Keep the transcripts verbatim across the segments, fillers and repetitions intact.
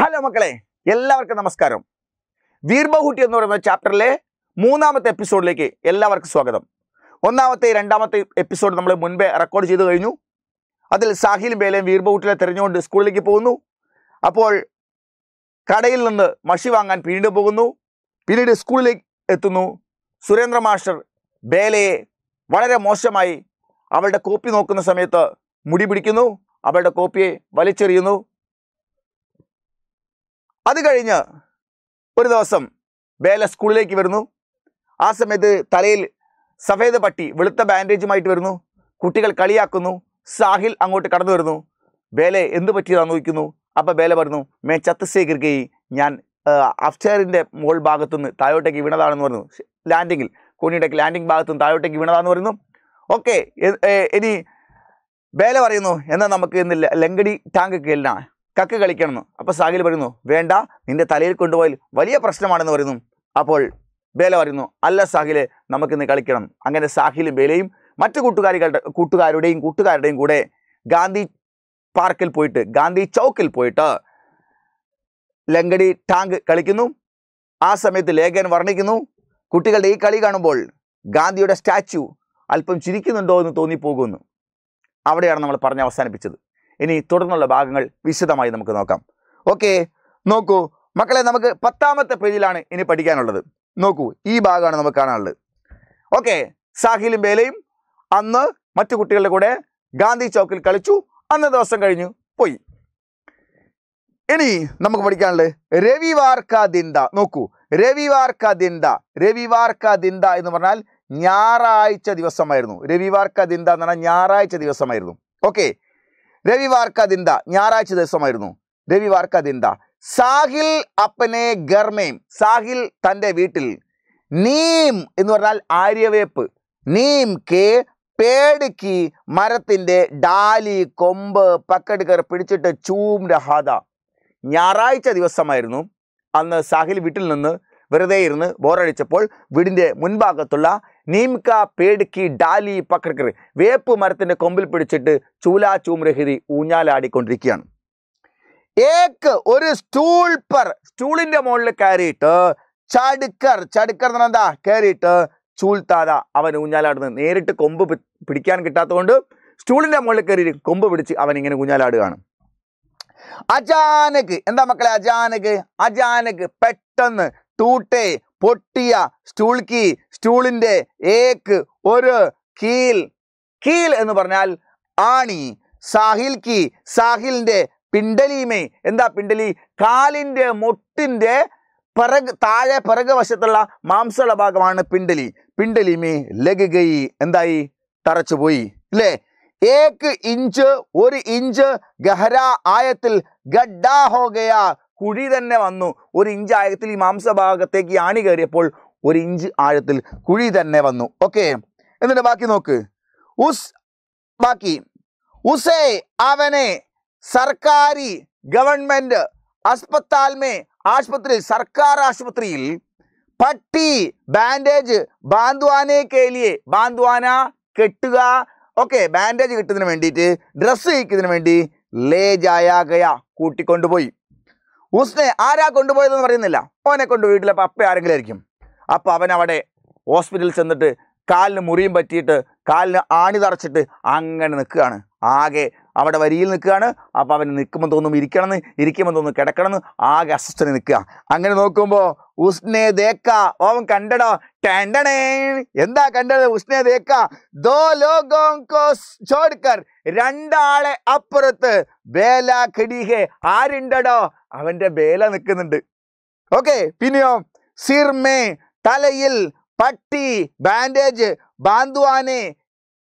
Hello മക്കളെ, എല്ലാവർക്കും നമസ്കാരം. വീർബഹുട്ടി എന്ന് പറയുന്ന ചാപ്റ്ററിലെ മൂന്നാമത്തെ എപ്പിസോഡിലേക്ക് എല്ലാവർക്കും സ്വാഗതം. ഒന്നാമത്തെ രണ്ടാമത്തെ എപ്പിസോഡ് നമ്മൾ മുൻപേ റെക്കോർഡ് ചെയ്തു കഴിഞ്ഞു. അതിൽ സാഹിലും ബേലയും വീർബഹുട്ടിലെ തിരഞ്ഞുകൊണ്ട് സ്കൂളിലേക്ക് പോകുന്നു. അപ്പോൾ കടയിൽ നിന്ന് മഷി വാങ്ങാൻ വീണ്ടും പോകുന്നു. പിന്നീട് സ്കൂളിലേക്ക് എത്തുന്നു. സുരേന്ദ്ര മാസ്റ്റർ ബേലയെ വളരെ മോശമായി അവളുടെ കോപ്പി നോക്കുന്ന സമയത്ത് മുടി പിടിക്കുന്നു, അവളുടെ കോപ്പിയെ വലിച്ചെറിയുന്നു. അത് കഴിഞ്ഞ് ഒരു ദിവസം ബേല സ്കൂളിലേക്ക് വരുന്നു. ആ സമയത്ത് തലയിൽ സഫേദ് പട്ടി വെളുത്ത ബാൻഡേജുമായിട്ട് വരുന്നു. കുട്ടികൾ കളിയാക്കുന്നു. സാഹിൽ അങ്ങോട്ട് കടന്നു വരുന്നു. ബേല എന്ത് പറ്റിയതാണെന്ന് ചോദിക്കുന്നു. അപ്പോൾ ബേല പറഞ്ഞു, മേ ചത്തശേഖർഗി, ഞാൻ അഫ്ചറിൻ്റെ മുകൾ ഭാഗത്തുനിന്ന് താഴോട്ടേക്ക് വീണതാണെന്ന് പറഞ്ഞു. ലാൻഡിങ്ങിൽ കോണിയുടെ ലാൻഡിങ് ഭാഗത്തുനിന്ന് താഴോട്ടേക്ക് വീണതാണെന്ന് പറഞ്ഞു. ഓക്കെ, ഇനി ബേല പറയുന്നു, എന്നാൽ നമുക്ക് ഇന്ന് ലങ്കടി ടാങ്ക് കേൾന കക്ക് കളിക്കണമെന്ന്. അപ്പോൾ സാഹിൽ പറയുന്നു, വേണ്ട, നിൻ്റെ തലയിൽ കൊണ്ടുപോയാൽ വലിയ പ്രശ്നമാണെന്ന് പറയുന്നു. അപ്പോൾ ബേല പറയുന്നു, അല്ല സാഹിലെ, നമുക്കിന്ന് കളിക്കണം. അങ്ങനെ സാഹിലും ബേലയും മറ്റു കൂട്ടുകാരികളുടെ കൂട്ടുകാരുടെയും കൂട്ടുകാരുടെയും കൂടെ ഗാന്ധി പാർക്കിൽ പോയിട്ട് ഗാന്ധി ചൗക്കിൽ പോയിട്ട് ലങ്കടി ടാങ്ക് കളിക്കുന്നു. ആ സമയത്ത് ലേഖൻ വർണ്ണിക്കുന്നു, കുട്ടികളുടെ ഈ കളി കാണുമ്പോൾ ഗാന്ധിയുടെ സ്റ്റാച്യു അല്പം ചിരിക്കുന്നുണ്ടോ എന്ന് തോന്നിപ്പോകുമെന്ന്. അവിടെയാണ് നമ്മൾ പറഞ്ഞ് അവസാനിപ്പിച്ചത്. ഇനി തുടർന്നുള്ള ഭാഗങ്ങൾ വിശദമായി നമുക്ക് നോക്കാം. ഓക്കെ, നോക്കൂ മക്കളെ, നമുക്ക് പത്താമത്തെ പേജിലാണ് ഇനി പഠിക്കാനുള്ളത്. നോക്കൂ, ഈ ഭാഗമാണ് നമുക്ക് കാണാനുള്ളത്. ഓക്കെ, സാഹിലും ബേലയും അന്ന് മറ്റു കുട്ടികളുടെ കൂടെ ഗാന്ധി ചൗക്കിൽ കളിച്ചു. അന്ന് ദിവസം കഴിഞ്ഞു പോയി. ഇനി നമുക്ക് പഠിക്കാനുള്ളത് രവിവാർ കാ ദിന്ദ. നോക്കൂ, രവിവാർ കാ ദിന്ദ. രവിവാർ കാ ദിന്ദ എന്ന് പറഞ്ഞാൽ ഞായറാഴ്ച ദിവസമായിരുന്നു. രവിവാർ കാ ദിന്ദ എന്ന് പറഞ്ഞാൽ ഞായറാഴ്ച ദിവസമായിരുന്നു. ഓക്കെ, रविवार का दिन था, ഞായറാഴ്ച ദിവസമായിരുന്നു. രവിവാർ കാ ദിന്ദ. സാഹിൽ അപ്പനെ ഗർമേം. സാഹിൽ തൻ്റെ വീട്ടിൽ. നീം എന്ന് പറഞ്ഞാൽ ആര്യവേപ്പ്. നീം കെ പേടിക്ക് മരത്തിൻ്റെ ഡാലി കൊമ്പ് പക്കടുകർ പിടിച്ചിട്ട് ചൂം രഹാദ. ഞായറാഴ്ച ദിവസമായിരുന്നു. അന്ന് സാഹിൽ വീട്ടിൽ നിന്ന് വെറുതെ ഇരുന്ന് ബോറടിച്ചപ്പോൾ വീടിൻ്റെ മുൻഭാഗത്തുള്ള നീംക പേടിക്ക് ഡാലി പക്കടുകർ, വേപ്പ് മരത്തിൻ്റെ കൊമ്പിൽ പിടിച്ചിട്ട് ചൂലാ ചൂമ്രഹിരി ഊഞ്ഞാലാടിക്കൊണ്ടിരിക്കുകയാണ്. ഏക്ക് ഒരു സ്റ്റൂൾ പർ, സ്റ്റൂളിൻ്റെ മുകളിൽ കയറിയിട്ട് ചടുക്കർ, ചടുക്കർ എന്ന് പറഞ്ഞാൽ എന്താ, കയറിയിട്ട് ചൂൽത്താത, അവൻ ഊഞ്ഞാലാടുന്നത്. നേരിട്ട് കൊമ്പ് പിടിക്കാൻ കിട്ടാത്തതുകൊണ്ട് സ്റ്റൂളിൻ്റെ മുകളിൽ കയറി കൊമ്പ് പിടിച്ച് അവൻ ഇങ്ങനെ ഊഞ്ഞാലാടുകയാണ്. അജാനക്, എന്താ മക്കളെ അജാനക്? അജാനക് പെട്ടെന്ന്, ടൂട്ടെ പൊട്ടിയ, സ്റ്റൂൾ കീ, സ്റ്റൂളിൻ്റെ, ഏക്ക് ഒരു, കീൽ, കീൽ എന്ന് പറഞ്ഞാൽ ആണി, സാഹിൽ കീ, സാഹിലിൻ്റെ പിണ്ടലിമേ, എന്താ പിണ്ടലി? കാലിൻ്റെ മുട്ടിൻ്റെ പിറക്, താഴെ പിറക് വശത്തുള്ള മാംസള ഭാഗമാണ് പിണ്ടലി. പിണ്ടലിമേ ലഗുകൈ, എന്തായി? തറച്ചുപോയി അല്ലേ? ഏക്ക് ഇഞ്ച്, ഒരു ഇഞ്ച്, ഗഹര ആയത്തിൽ ഗഡ്ഡാ ഹോഗയാ, കുഴി തന്നെ വന്നു. ഒരു ഇഞ്ച് ആഴത്തിൽ ഈ മാംസഭാഗത്തേക്ക് ആണി കയറിയപ്പോൾ ഒരു ഇഞ്ച് ആഴത്തിൽ കുഴി തന്നെ വന്നു. ഓക്കെ, എന്നിട്ട് ബാക്കി നോക്ക്. ഉസ്, ബാക്കി ഉസേ, അവനെ, സർക്കാരി, ഗവൺമെൻറ്, അസ്പത്താൽമേ, ആശുപത്രി, സർക്കാർ ആശുപത്രിയിൽ, പട്ടി, ബാൻഡേജ്, ബാന്ദ്വാനെ കേലിയെ, ബാന്ദ്വാന കെട്ടുക. ഓക്കെ, ബാൻഡേജ് കെട്ടുന്നതിന് വേണ്ടിയിട്ട്, ഡ്രസ്സ് കഴിക്കുന്നതിന് വേണ്ടി ലേ ജായാഗയ, കൂട്ടിക്കൊണ്ടുപോയി. ഉസ്നെ, ആരാ കൊണ്ടുപോയതെന്ന് പറയുന്നില്ല. അവനെ കൊണ്ട് വീട്ടിൽ അപ്പോൾ അപ്പം ആരെങ്കിലും ആയിരിക്കും. അപ്പോൾ അവൻ അവിടെ ഹോസ്പിറ്റലിൽ ചെന്നിട്ട് കാലിന് മുറിയും പറ്റിയിട്ട് കാലിന് ആണി തറച്ചിട്ട് അങ്ങനെ നിൽക്കുകയാണ്. ആകെ അവിടെ വരിയിൽ നിൽക്കുകയാണ്. അപ്പോൾ അവന് നിൽക്കുമ്പോൾ തോന്നും ഇരിക്കണമെന്ന്, ഇരിക്കുമ്പോൾ തോന്നും കിടക്കണമെന്ന്, ആകെ അസ്വസ്ഥന് നിൽക്കുക. അങ്ങനെ നോക്കുമ്പോൾ ഉസ്നെ ദേക്ക, അവൻ കണ്ടടോ, ടെണ്ടണേ, എന്താ കണ്ടത്? ഉസ്നെ ദേക്ക ദോ ലോകോങ്കോ ചോഡ്കർ, രണ്ടാളെ അപ്പുറത്ത് ബേല ഖടിഹെ, ആരുണ്ടടോ? അവൻ്റെ ബേല നിൽക്കുന്നുണ്ട്. ഓക്കെ, പിന്നെയോ സിർമേ, തലയിൽ പട്ടി, ബാൻഡേജ്, ബാന്തുവാനെ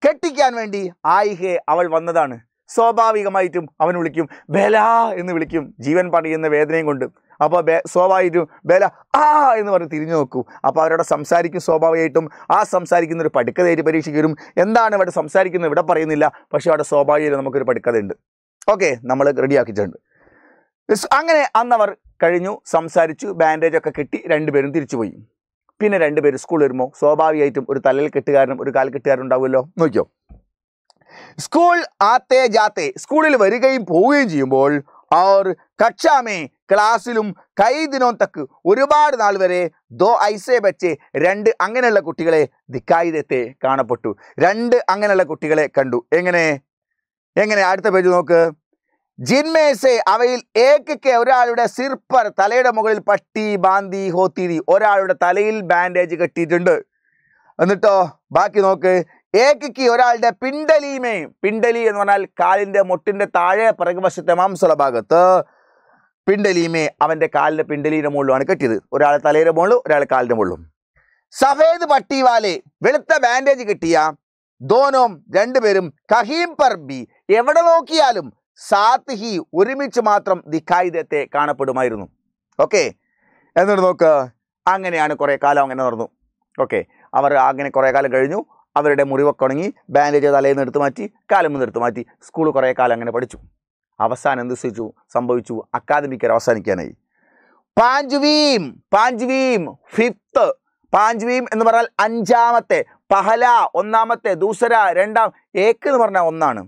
കെട്ടിക്കാൻ വേണ്ടി ആയിഹെ, അവൾ വന്നതാണ്. സ്വാഭാവികമായിട്ടും അവൻ വിളിക്കും, ബേല എന്ന് വിളിക്കും, ജീവൻ പണിയുന്ന വേദനയും കൊണ്ട്. അപ്പോൾ ബേ സ്വാഭാവികമായിട്ടും ബേല ആ എന്ന് പറഞ്ഞ് തിരിഞ്ഞു നോക്കൂ. അപ്പോൾ അവരോട് സംസാരിക്കും. സ്വാഭാവികമായിട്ടും ആ സംസാരിക്കുന്നൊരു പടുക്കതേറ്റ് പരീക്ഷയ്ക്ക് വരും. എന്താണ് ഇവിടെ സംസാരിക്കുന്നത് ഇവിടെ പറയുന്നില്ല, പക്ഷേ അവിടെ സ്വാഭാവികമായിട്ടും നമുക്കൊരു പടുക്കതയുണ്ട്. ഓക്കെ, നമ്മൾ റെഡിയാക്കിച്ചിട്ടുണ്ട്. അങ്ങനെ അന്നവർ കഴിഞ്ഞു, സംസാരിച്ചു, ബാൻഡേജൊക്കെ കെട്ടി രണ്ടുപേരും തിരിച്ചുപോയി. പിന്നെ രണ്ടുപേരും സ്കൂൾ വരുമ്പോൾ സ്വാഭാവികമായിട്ടും ഒരു തലയിൽ കെട്ടുകാരനും ഒരു കാൽ കെട്ടുകാരനും ഉണ്ടാവുമല്ലോ. നോക്കിയോ, സ്കൂൾ ആത്തേ ജാത്തേ, സ്കൂളിൽ വരികയും പോവുകയും ചെയ്യുമ്പോൾ और कक्षा में ക്ലാസ്സിലും कई दिनों तक ഒരുപാട് നാൾ വരെ ദോ ഐസേ ബച്ചേ രണ്ട് അങ്ങനെയുള്ള കുട്ടികളെ ദിക്കായിദത്തെ കാണപ്പെട്ടു രണ്ട് അങ്ങനെയുള്ള കുട്ടികളെ കണ്ടു എങ്ങനെ എങ്ങനെ അടുത്ത പേജ് നോക്ക് जिनमें से അവയിൽ ഏകക്ക് ഒരാളുടെ സിർ पर തലയുടെ മുകളിൽ പട്ടി ബാന്തി ഹോതിരി ഒരാളുടെ തലയിൽ ബാൻഡേജ് കെട്ടിയിട്ടുണ്ട് എന്നിട്ടോ ബാക്കി നോക്ക് ഏകക്ക് ഒരാളുടെ പിണ്ടലിമേ പിണ്ടലി എന്ന് പറഞ്ഞാൽ കാലിന്റെ മുട്ടിന്റെ താഴെ പ്രകവശത്തെ മാംസള ഭാഗത്ത് പിണ്ടലിമേ അവന്റെ കാലിന്റെ പിണ്ടലിയുടെ മുകളിലാണ് കെട്ടിയത് ഒരാൾ തലയുടെ മുകളിലും ഒരാൾ കാലിന്റെ മുകളിലും സഫേദ് പട്ടി വാലേ വെളുത്ത ബാൻഡേജ് കെട്ടിയ ദോനോം രണ്ടുപേരും കഹീം പർബി എവിടെ നോക്കിയാലും സാത്ത് ഹി ഒരുമിച്ച് മാത്രം ദിഖായിദത്തെ കാണപ്പെടുമായിരുന്നു ഓക്കേ എന്നിട്ട് നോക്ക് അങ്ങനെയാണ് കുറേ കാലം അങ്ങനെ നടന്നു ഓക്കേ അവർ അങ്ങനെ കുറേ കാലം കഴിഞ്ഞു അവരുടെ മുറിവൊക്കെ ഉണങ്ങി ബാൻഡേജ് തലയിൽ നിന്ന് എടുത്തു മാറ്റി കാലിൽ നിന്ന് എടുത്തു മാറ്റി സ്കൂൾ കുറേ കാലം അങ്ങനെ പഠിച്ചു അവസാനം എന്തു സംഭവിച്ചു സംഭവിച്ചു അക്കാദമിക്കർ അവസാനിക്കാനായി പാഞ്ചുവീം പാഞ്ചുവീം ഫിഫ്ത്ത് പാഞ്ചുവീം എന്ന് പറഞ്ഞാൽ അഞ്ചാമത്തെ പഹല ഒന്നാമത്തെ ദൂസര രണ്ടാം ഏക്ക് എന്ന് പറഞ്ഞാൽ ഒന്നാണ്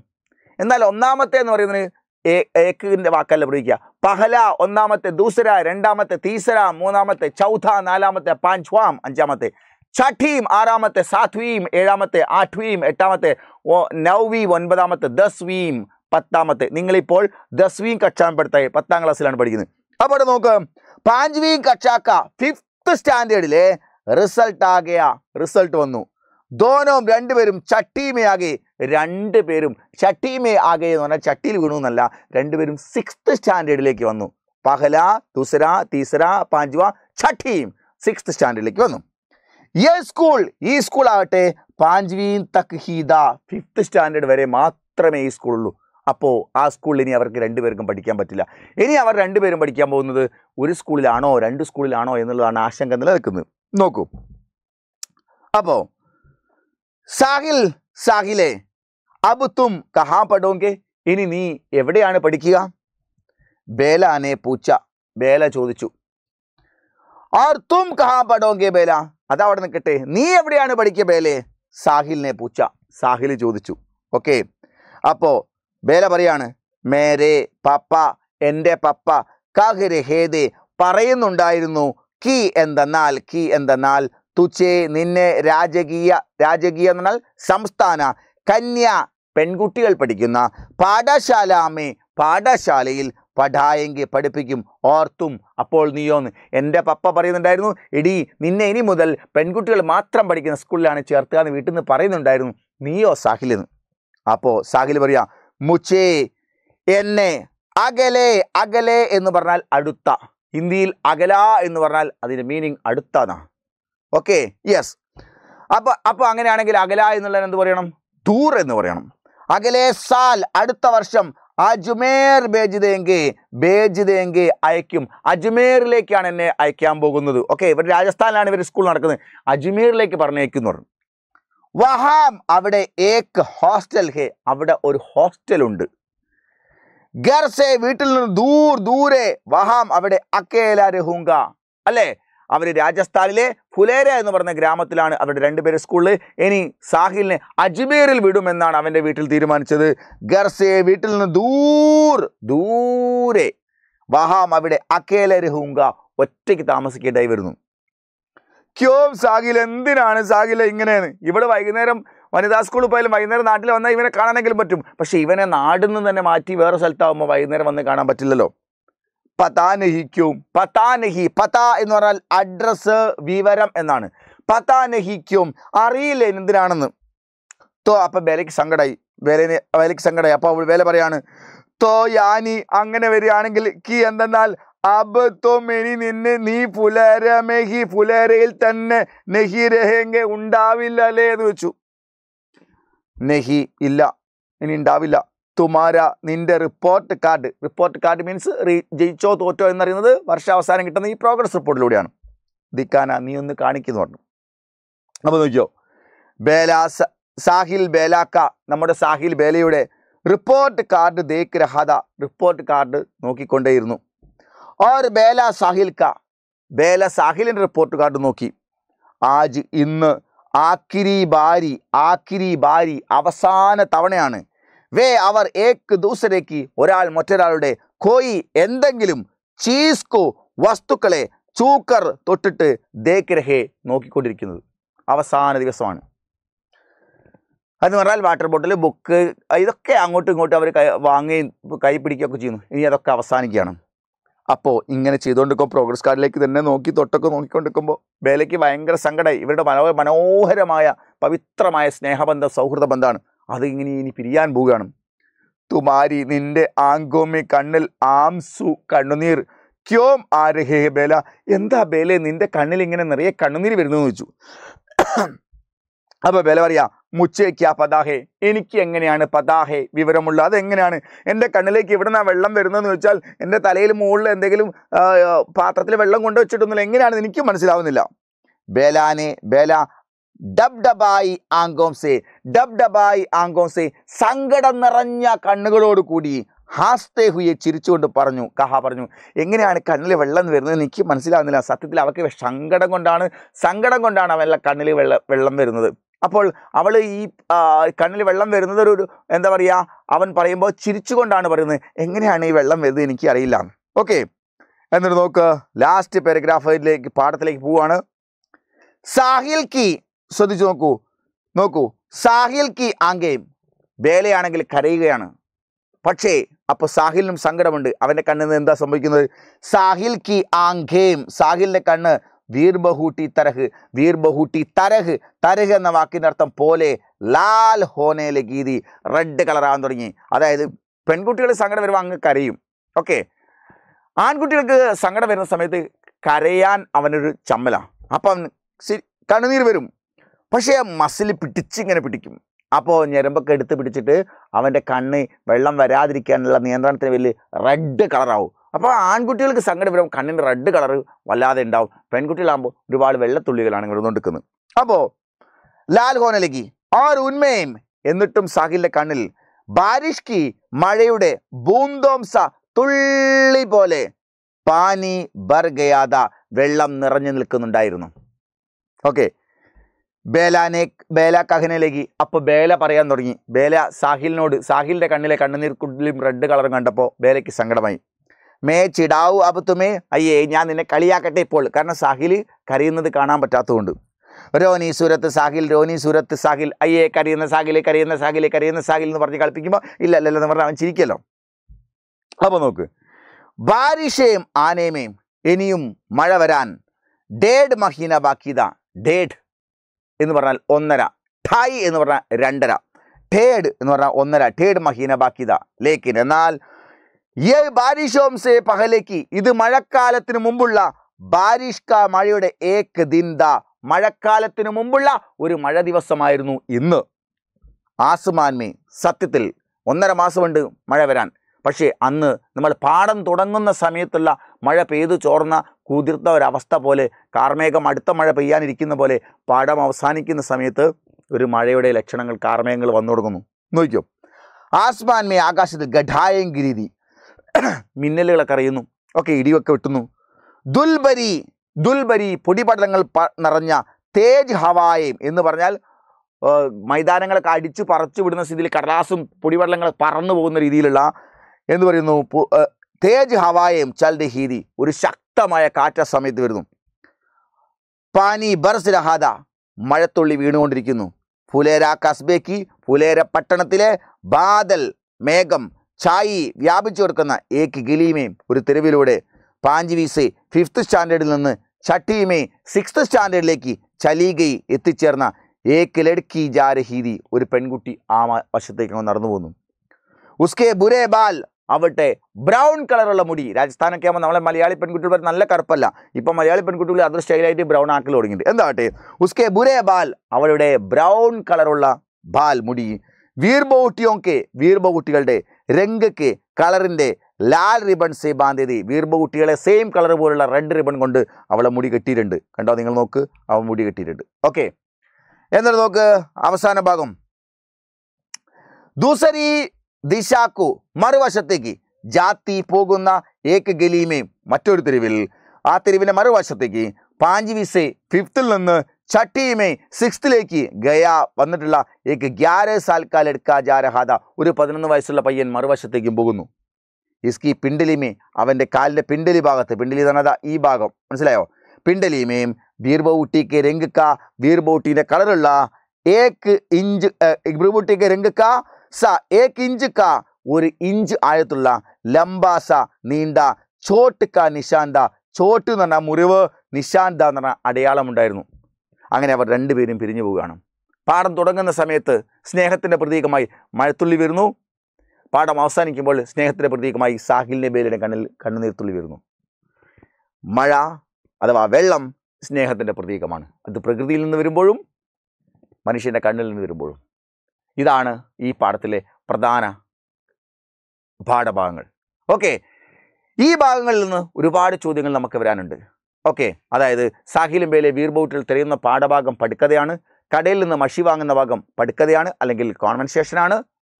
എന്നാൽ ഒന്നാമത്തെ എന്ന് പറയുന്നത് ഏക്കിന്റെ വാക്കല്ല പ്രയോഗിക്കുക പഹല ഒന്നാമത്തെ ദൂസര രണ്ടാമത്തെ തീസര മൂന്നാമത്തെ ചൗഥ നാലാമത്തെ പാഞ്ചുവാം അഞ്ചാമത്തെ छठवीं ആറാമത്തെ സാത്വീം ഏഴാമത്തെ ആഠ്വീം എട്ടാമത്തെ നൗവീം ഒൻപതാമത്തെ ദസ്വീം പത്താമത്തെ നിങ്ങളിപ്പോൾ ദസ്വീം കക്ഷാപ്പെടുത്തായി പത്താം ക്ലാസ്സിലാണ് പഠിക്കുന്നത് അപ്പോൾ ഇവിടെ നോക്ക് പാഞ്ചുവീം കക്ഷാക്ക ഫിഫ്ത്ത് സ്റ്റാൻഡേർഡിലെ റിസൾട്ട് ആകെയാ റിസൾട്ട് വന്നു ദോനോം രണ്ടുപേരും ചട്ടീമേ ആകെ രണ്ടുപേരും ചട്ടീമേ ആകെ എന്ന് പറഞ്ഞാൽ ചട്ടിയിൽ വീണു എന്നല്ല രണ്ടുപേരും സിക്സ്ത് സ്റ്റാൻഡേർഡിലേക്ക് വന്നു പഹല ദുസര തീസര പാഞ്ചുവ ഛഠീം സിക്സ്ത് സ്റ്റാൻഡേർഡിലേക്ക് വന്നു ये स्कूल ई स्कूल आगटे पांचवीं तक हीदा फिफ्थ स्टैंडर्ड वरे മാത്രമേ ഈ സ്കൂളുള്ളൂ അപ്പോൾ ആ സ്കൂളിൽ ഇനി അവർക്ക് രണ്ടുപേർക്കും പഠിക്കാൻ പറ്റില്ല ഇനി അവർ രണ്ടുപേരും പഠിക്കാൻ പോകുന്നത് ഒരു സ്കൂളിലാണോ രണ്ട് സ്കൂളിലാണോ എന്നുള്ളതാണ് ആശങ്ക നിലനിൽക്കുന്നത് നോക്കൂ അപ്പോൾ സാഹിൽ സാഹിലേ अब तुम कहां पढ़ोगे ഇനി നീ എവിടെയാണ് പഠിക്കുക ബേലാനെ പൂച്ച ബേല ചോദിച്ചു और तुम कहां पढ़ोगे बेला അതാ അവിടെ നിൽക്കട്ടെ നീ എവിടെയാണ് പഠിക്കുക ബേലെ സാഹിലിനെ പൂച്ച സാഹിൽ ചോദിച്ചു ഓക്കെ അപ്പോൾ ബേല പറയാണ് മേരെ പപ്പ എൻ്റെ പപ്പ കാഹിരെ ഹേദേ പറയുന്നുണ്ടായിരുന്നു കി എന്തെന്നാൽ കി എന്തെന്നാൽ തുച്ചേ നിന്നെ രാജകീയ രാജകീയ എന്നാൽ സംസ്ഥാന കന്യ പെൺകുട്ടികൾ പഠിക്കുന്ന പാഠശാലാമേ പാഠശാലയിൽ പഠായെങ്കിൽ പഠിപ്പിക്കും ഓർത്തും അപ്പോൾ നീയോന്ന് എൻ്റെ പപ്പ പറയുന്നുണ്ടായിരുന്നു എടി നിന്നെ ഇനി മുതൽ പെൺകുട്ടികൾ മാത്രം പഠിക്കുന്ന സ്കൂളിലാണ് ചേർത്തുക എന്ന് വീട്ടിൽ നിന്ന് പറയുന്നുണ്ടായിരുന്നു നീയോ സാഹിലെന്ന് അപ്പോൾ സാഹിൽ പറയാ മുച്ചേ എന്നെ അകലെ അകലെ എന്ന് പറഞ്ഞാൽ അടുത്ത ഹിന്ദിയിൽ അകല എന്ന് പറഞ്ഞാൽ അതിൻ്റെ മീനിങ് അടുത്താന്നാ ഓക്കെ യെസ് അപ്പോൾ അപ്പോൾ അങ്ങനെയാണെങ്കിൽ അകല എന്നുള്ളതിന് എന്ത് പറയണം ദൂർ എന്ന് പറയണം അകലെ സാൽ അടുത്ത വർഷം അജ്മീർ भेज देंगे भेज देंगे അയക്കും അജ്മീറിലേക്കാണ് എന്നെ അയക്കാൻ പോകുന്നത് ഓക്കെ ഇവർ രാജസ്ഥാനിലാണ് ഇവർ സ്കൂൾ നടക്കുന്നത് അജ്മീറിലേക്ക് പറഞ്ഞയക്കുന്നു വഹാം അവിടെ ഏക് ഹോസ്റ്റൽ ഹേ അവിടെ ഒരു ഹോസ്റ്റൽ ഉണ്ട് ഘർ സേ വീട്ടിൽ നിന്ന് ദൂർ ദൂരെ വഹാം അവിടെ അകേല രഹൂംഗ അല്ലേ അവർ രാജസ്ഥാനിലെ ഫുലേര എന്ന് പറഞ്ഞ ഗ്രാമത്തിലാണ് അവരുടെ രണ്ടുപേരെ സ്കൂളിൽ ഇനി സാഹിലിനെ അജ്മീറിൽ വിടുമെന്നാണ് അവൻ്റെ വീട്ടിൽ തീരുമാനിച്ചത് ഘർസേ വീട്ടിൽ നിന്ന് ദൂർ ദൂരെ വഹാം അവിടെ അകേല രഹൂംഗ ഒറ്റയ്ക്ക് താമസിക്കേണ്ടായി വരുന്നു ക്യോം സാഹിൽ എന്തിനാണ് സാഹിൽ ഇങ്ങനെയെന്ന് ഇവിടെ വൈകുന്നേരം വനിതാ സ്കൂളിൽ പോയാലും വൈകുന്നേരം നാട്ടിൽ വന്നാൽ ഇവനെ കാണാനെങ്കിലും പറ്റും പക്ഷേ ഇവനെ നാട്ടിൽ നിന്ന് തന്നെ മാറ്റി വേറെ സ്ഥലത്താവുമ്പോൾ വൈകുന്നേരം വന്ന് കാണാൻ പറ്റില്ലല്ലോ പതാ നഹി ക്യോം പതാ നഹി പതാ എന്ന് പറഞ്ഞാൽ അഡ്രസ്സ് വിവരം എന്നാണ് പതാ നഹി ക്യോം അറിയില്ല എന്തിനാണെന്ന് തോ അപ്പം വേലയ്ക്ക് സങ്കടമായി വേലനെ വേലയ്ക്ക് സങ്കടമായി അപ്പോൾ അവൾ വേല പറയാണ് തോ യാനി അങ്ങനെ വരികയാണെങ്കിൽ കി എന്തെന്നാൽ അബ് തോ മെനി നിന്നെ നീ ഫുലേരമേഹി ഫുലേരയിൽ തന്നെ നെഹി രഹേങ്കെ ഉണ്ടാവില്ല അല്ലേ എന്ന് വെച്ചു നെഹി ഇല്ല ഇനി ഉണ്ടാവില്ല തുമാര നിൻ്റെ report card report card means റീ ജയിച്ചോ തോറ്റോ എന്നറിയുന്നത് വർഷാവസാനം കിട്ടുന്ന ഈ പ്രോഗ്രസ് റിപ്പോർട്ടിലൂടെയാണ് ദിക്കാന നീ ഒന്ന് കാണിക്കുന്നു പറഞ്ഞു അപ്പോൾ നോക്കിയോ ബേല സാഹിൽ ബേലാക്ക നമ്മുടെ സാഹിൽ ബേലയുടെ റിപ്പോർട്ട് കാർഡ് ദേക്ക് രഹാദ റിപ്പോർട്ട് കാർഡ് നോക്കിക്കൊണ്ടേയിരുന്നു ഓർ ബേല സാഹിൽക്ക ബേല സാഹിലിൻ്റെ റിപ്പോർട്ട് കാർഡ് നോക്കി ആജ് ഇന്ന് ആക്കിരി ബാരി ആക്കിരി ബാരി അവസാന തവണയാണ് वे अवर एक दूसरे की ओराल मटेरालुडे कोई एंदेंगिलुम चीज़ को वस्तुकले चूकर तोट्टिट्टु देक्करहे नोक्किक्कोंडिरिक्कुन्नतु अवसान दिवसमानु अदु ओराल वाटर बॉटल बुक इതൊക്കെ അങ്ങോട്ടും ഇങ്ങോട്ടും അവർ വാങ്ങി കൈ പിടിക്കുകയൊക്കെ ചെയ്യുന്നു ഇനി അതൊക്കെ അവസാനിക്കുകയാണ് അപ്പോൾ ഇങ്ങനെ ചെയ്തുകൊണ്ടിരിക്കോ പ്രോഗ്രസ് കാർഡിലേക്ക് തന്നെ നോക്കി തൊട്ടൊക്കെ നോക്കിക്കൊണ്ടിരിക്കുമ്പോൾ വേലയ്ക്ക് ഭയങ്കര സങ്കടമായി ഇവരുടെ മനോഹരമായ പവിത്രമായ സ്നേഹബന്ധ സൗഹൃദ ബന്ധമാണ് അത് ഇങ്ങനെ ഇനി പിരിയാൻ പോവുകയാണ് തുമാരി നിന്റെ ആംഗോമി കണ്ണിൽ ആംസു കണ്ണുനീർ ക്യോം ആരഹേ ബേല എന്താ ബേല നിന്റെ കണ്ണിൽ ഇങ്ങനെ നിറയെ കണ്ണുനീർ വരുന്നു എന്ന് വെച്ചു അപ്പോൾ ബേല പറയാ മുച്ചേക്ക് ആ പതാഹേ എനിക്ക് എങ്ങനെയാണ് പതാഹേ വിവരമുള്ള അതെങ്ങനെയാണ് എൻ്റെ കണ്ണിലേക്ക് ഇവിടുന്ന് ആ വെള്ളം വരുന്നതെന്ന് വെച്ചാൽ എൻ്റെ തലയിൽ മുകളിൽ എന്തെങ്കിലും പാത്രത്തിൽ വെള്ളം കൊണ്ടു വെച്ചിട്ടൊന്നുമില്ല എങ്ങനെയാണെന്ന് എനിക്കും മനസ്സിലാവുന്നില്ല ബേലാനെ ബേല ഡബ്ഡബായി ആങ്കോംസെ ഡബ്ഡബായി ആങ്കോംസെ സങ്കടം നിറഞ്ഞ കണ്ണുകളോട് കൂടി ഹാസ്തേ ഹുയെ ചിരിച്ചുകൊണ്ട് പറഞ്ഞു കഹ പറഞ്ഞു എങ്ങനെയാണ് കണ്ണിൽ വെള്ളം വരുന്നത് എനിക്ക് മനസ്സിലാവുന്നില്ല സത്യത്തിൽ അവർക്ക് സങ്കടം കൊണ്ടാണ് സങ്കടം കൊണ്ടാണ് അവരുടെ കണ്ണിൽ വെള്ളം വെള്ളം വരുന്നത് അപ്പോൾ അവൾ ഈ കണ്ണിൽ വെള്ളം വരുന്നത് ഒരു എന്താ പറയുക അവൻ പറയുമ്പോൾ ചിരിച്ചുകൊണ്ടാണ് പറയുന്നത് എങ്ങനെയാണ് ഈ വെള്ളം വരുന്നത് എനിക്ക് അറിയില്ല ഓക്കേ എന്നിട്ട് നോക്ക് ലാസ്റ്റ് പാരഗ്രാഫിലേക്ക് പാഠത്തിലേക്ക് പോവാണ് സാഹിൽ കി ശ്രദ്ധിച്ചു നോക്കൂ നോക്കൂ സാഹിൽ കി ആംഗേം വേലയാണെങ്കിൽ കരയുകയാണ് പക്ഷേ അപ്പോൾ സാഹിലിനും സങ്കടമുണ്ട് അവൻ്റെ കണ്ണിൽ നിന്ന് എന്താ സംഭവിക്കുന്നത് സാഹിൽ കി ആംഗേം സാഹിലിൻ്റെ കണ്ണ് വീർബഹൂട്ടി തരഹ് വീർബഹൂട്ടി തരഹ് തരഹ് എന്ന വാക്കിൻ്റെ അർത്ഥം പോലെ ലാൽ ഹോനയിലെ ഗീതി റെഡ് കളറാകാൻ തുടങ്ങി അതായത് പെൺകുട്ടികൾ സങ്കടം വരുമ്പോൾ അങ്ങ് കരയും ഓക്കെ ആൺകുട്ടികൾക്ക് സങ്കടം വരുന്ന സമയത്ത് കരയാൻ അവനൊരു ചമ്മലാണ് അപ്പം ശരി കണ്ണുനീർ വരും പക്ഷേ ആ മസിൽ പിടിച്ചിങ്ങനെ പിടിക്കും അപ്പോൾ ഞരമ്പൊക്കെ എടുത്ത് പിടിച്ചിട്ട് അവൻ്റെ കണ്ണ് വെള്ളം വരാതിരിക്കാനുള്ള നിയന്ത്രണത്തിന് വലിയ റെഡ് കളറാവും അപ്പോൾ ആൺകുട്ടികൾക്ക് സങ്കടം വരുമ്പോൾ കണ്ണിന് റെഡ് കളർ വല്ലാതെ ഉണ്ടാവും പെൺകുട്ടികളാകുമ്പോൾ ഒരുപാട് വെള്ളത്തുള്ളികളാണ് വരുന്നുകൊണ്ടിരിക്കുന്നത് അപ്പോൾ ലാൽ ഹോനലകി ആർ ഉന്മേം എന്നിട്ടും സാഹിലിൻ്റെ കണ്ണിൽ ബാരിഷ്കി മഴയുടെ ബൂന്തോംസ തുള്ളി പോലെ പാനി ബർഗയാദ വെള്ളം നിറഞ്ഞു നിൽക്കുന്നുണ്ടായിരുന്നു ഓക്കെ ബേലാനെ ബേല കഹനയിലേക്ക് അപ്പോൾ ബേല പറയാൻ തുടങ്ങി ബേല സാഹിലിനോട് സാഹിലിൻ്റെ കണ്ണിലെ കണ്ണുനീർ കുടലും റെഡ് കളറും കണ്ടപ്പോൾ ബേലയ്ക്ക് സങ്കടമായി മേ ചിടാവു അബത്തുമേ അയ്യേ ഞാൻ നിന്നെ കളിയാക്കട്ടെ ഇപ്പോൾ കാരണം സാഹിൽ കരയുന്നത് കാണാൻ പറ്റാത്തതുകൊണ്ട് രോനി സൂരത്ത് സാഹിൽ രോനി സൂരത്ത് സാഹിൽ അയ്യേ കരയുന്ന സാഹിൽ കരയുന്ന സാഹിൽ കരയുന്ന സാഹിൽ എന്ന് പറഞ്ഞ് കളിപ്പിക്കുമ്പോൾ ഇല്ല അല്ലല്ലോ എന്ന് പറഞ്ഞാൽ അവൻ ചിരിക്കല്ലോ അപ്പോൾ നോക്ക് ബാരിഷേം ആനേമേം ഇനിയും മഴ വരാൻ ഡേഡ് മഹീന ബാക്കിത ഡേഡ് എന്ന് പറഞ്ഞാൽ ഒന്നര ഠായ് എന്ന് പറഞ്ഞാൽ രണ്ടര ഠേഡ് എന്ന് പറഞ്ഞാൽ ഒന്നര ഠേഡ് മഹീന ബാക്കിത ലേക്കിൻ എന്നാൽ ഈ ബാരിഷോംസെ പഹലേക്ക് ഇത് മഴക്കാലത്തിന് മുമ്പുള്ള ബാരിഷ് കാ മഴയുടെ ഏക് ദിന്ദ മഴക്കാലത്തിന് മുമ്പുള്ള ഒരു മഴ ദിവസമായിരുന്നു ഇന്ന് ആസ്മാൻമേ സത്യത്തിൽ ഒന്നര മാസമുണ്ട് മഴ വരാൻ പക്ഷേ അന്ന് നമ്മൾ പാഠം തുടങ്ങുന്ന സമയത്തുള്ള മഴ പെയ്തു ചോർന്ന കുതിർത്ത ഒരവസ്ഥ പോലെ കാർമേഘം അടുത്ത മഴ പെയ്യാനിരിക്കുന്ന പോലെ പാഠം അവസാനിക്കുന്ന സമയത്ത് ഒരു മഴയുടെ ലക്ഷണങ്ങൾ കാർമേഘങ്ങൾ വന്നു തുടങ്ങുന്നു നോക്കിയോ ആസ്മാൻമേ ആകാശത്ത് ഗഡായങ്കിരീതി മിന്നലുകളൊക്കെ അറിയുന്നു ഓക്കെ ഇടിവൊക്കെ വെട്ടുന്നു ദുൽബരി ദുൽബരി പൊടിപടലങ്ങൾ നിറഞ്ഞ തേജ് ഹവായം എന്ന് പറഞ്ഞാൽ മൈതാനങ്ങളൊക്കെ അടിച്ചു പറച്ചു വിടുന്ന സ്ഥിതിയിൽ കടലാസും പൊടിപടലങ്ങളെ പറന്നു പോകുന്ന രീതിയിലുള്ള എന്ന് പറയുന്നു തേജ് ഹവായം ചൽഡി ഹീതി ഒരു ശക്തമായ കാറ്റ സമയത്ത് വരുന്നു പാനി ബർസ് രഹാദ മഴത്തുള്ളി വീണുകൊണ്ടിരിക്കുന്നു ഫുലേര കസ്ബേക്ക് ഫുലേര പട്ടണത്തിലെ ബാദൽ മേഘം ചായി വ്യാപിച്ചു കൊടുക്കുന്ന ഏക്ക് ഗിലിമേം ഒരു തെരുവിലൂടെ പാഞ്ചിവീസെ ഫിഫ്ത്ത് സ്റ്റാൻഡേർഡിൽ നിന്ന് ഛട്ടിയുമേ സിക്സ്ത് സ്റ്റാൻഡേർഡിലേക്ക് ചലീഗൈ എത്തിച്ചേർന്ന ഏക്ക് ലഡ്ക്കി ജാരഹീതി ഒരു പെൺകുട്ടി ആ വശത്തേക്ക് നടന്നു പോകുന്നു ഉസ്കെ ബുരേ ബാൽ അവട്ടെ ബ്രൗൺ കളറുള്ള മുടി രാജസ്ഥാനൊക്കെ ആകുമ്പോൾ നമ്മളെ മലയാളി പെൺകുട്ടികൾ വരെ നല്ല കറുപ്പല്ല ഇപ്പം മലയാളി പെൺകുട്ടികൾ അതൊരു സ്റ്റൈലായിട്ട് ബ്രൗൺ ആക്കൽ തുടങ്ങിയിട്ടുണ്ട് എന്താകട്ടെ ഉസ്കെ ബുരേ ബാൽ അവളുടെ ബ്രൗൺ കളറുള്ള ബാൽ മുടി വീർബോട്ടിയോക്കെ വീർബോട്ടികളുടെ രംഗയ്ക്ക് കളറിൻ്റെ ലാൽ റിബൺ സേ ബാന്ധ്യത വീർബകുട്ടികളെ സെയിം കളർ പോലുള്ള റെഡ് റിബൺ കൊണ്ട് അവളെ മുടി കെട്ടിയിട്ടുണ്ട് കണ്ടോ നിങ്ങൾ നോക്ക് അവൻ മുടി കെട്ടിയിട്ടുണ്ട് ഓക്കെ എന്നിട്ട് നോക്ക് അവസാന ഭാഗം ദൂസരി ദിശാക്കു മറുവശത്തേക്ക് ജാത്തി പോകുന്ന ഏക്ക് ഗലീമേം മറ്റൊരു തെരുവിൽ ആ തെരുവിൻ്റെ മറുവശത്തേക്ക് പാഞ്ചിവിസെ ഫിഫ്ത്തിൽ നിന്ന് छठी में सिक्स्थ गया वह एक ग्यारह साल का लड़का जा रहा था और पदनों वयसुला पय्यन मरुवशत्ते पोगुन्नु इसकी पिंडली में अवन्ते कालिन्ते पिंडली भागत्ते पिंडली तन्नदा ई भागम मनസ്സിലായോ पिंडली में बीर्बूटी के रंग का बीर्बूटी ने कलरुल्ला एक इंच बीर्बूटी के रंग का सा एक इंच का और इंच आयतुल्ला लंबा सा नींदा चोट का निशांदा चोट मुरिव निशांदा അടയാളമുണ്ടായിരുന്നു അങ്ങനെ അവർ രണ്ടുപേരും പിരിഞ്ഞു പോവുകയാണ് പാഠം തുടങ്ങുന്ന സമയത്ത് സ്നേഹത്തിന്റെ പ്രതീകമായി മഴത്തുള്ളി വരുന്നു പാഠം അവസാനിക്കുമ്പോൾ സ്നേഹത്തിന്റെ പ്രതീകമായി സാഹിൽ നബിയുടെ കണ്ണിൽ കണ്ണുനീർ തുള്ളി വരുന്നു മഴ അഥവാ വെള്ളം സ്നേഹത്തിന്റെ പ്രതീകമാണ് അത് പ്രകൃതിയിൽ നിന്ന് വരുമ്പോഴും മനുഷ്യന്റെ കണ്ണിൽ നിന്ന് വരുമ്പോഴും ഇതാണ് ഈ പാഠത്തിലെ പ്രധാന പാഠഭാഗങ്ങൾ ഓക്കേ ഈ ഭാഗങ്ങളിൽ നിന്ന് ഒരുപാട് ചോദ്യങ്ങൾ നമുക്ക് വരാനുണ്ട് ഓക്കേ അതായത് സാഹിലിംബേലെ വീർബോട്ടിൽ തെരയുന്ന പാഠഭാഗം പഠിക്കതയാണ് കടയിൽ നിന്ന് മഷി വാങ്ങുന്ന ഭാഗം പഠിക്കതയാണ് അല്ലെങ്കിൽ കോൺവെൻസേഷൻ ആണ്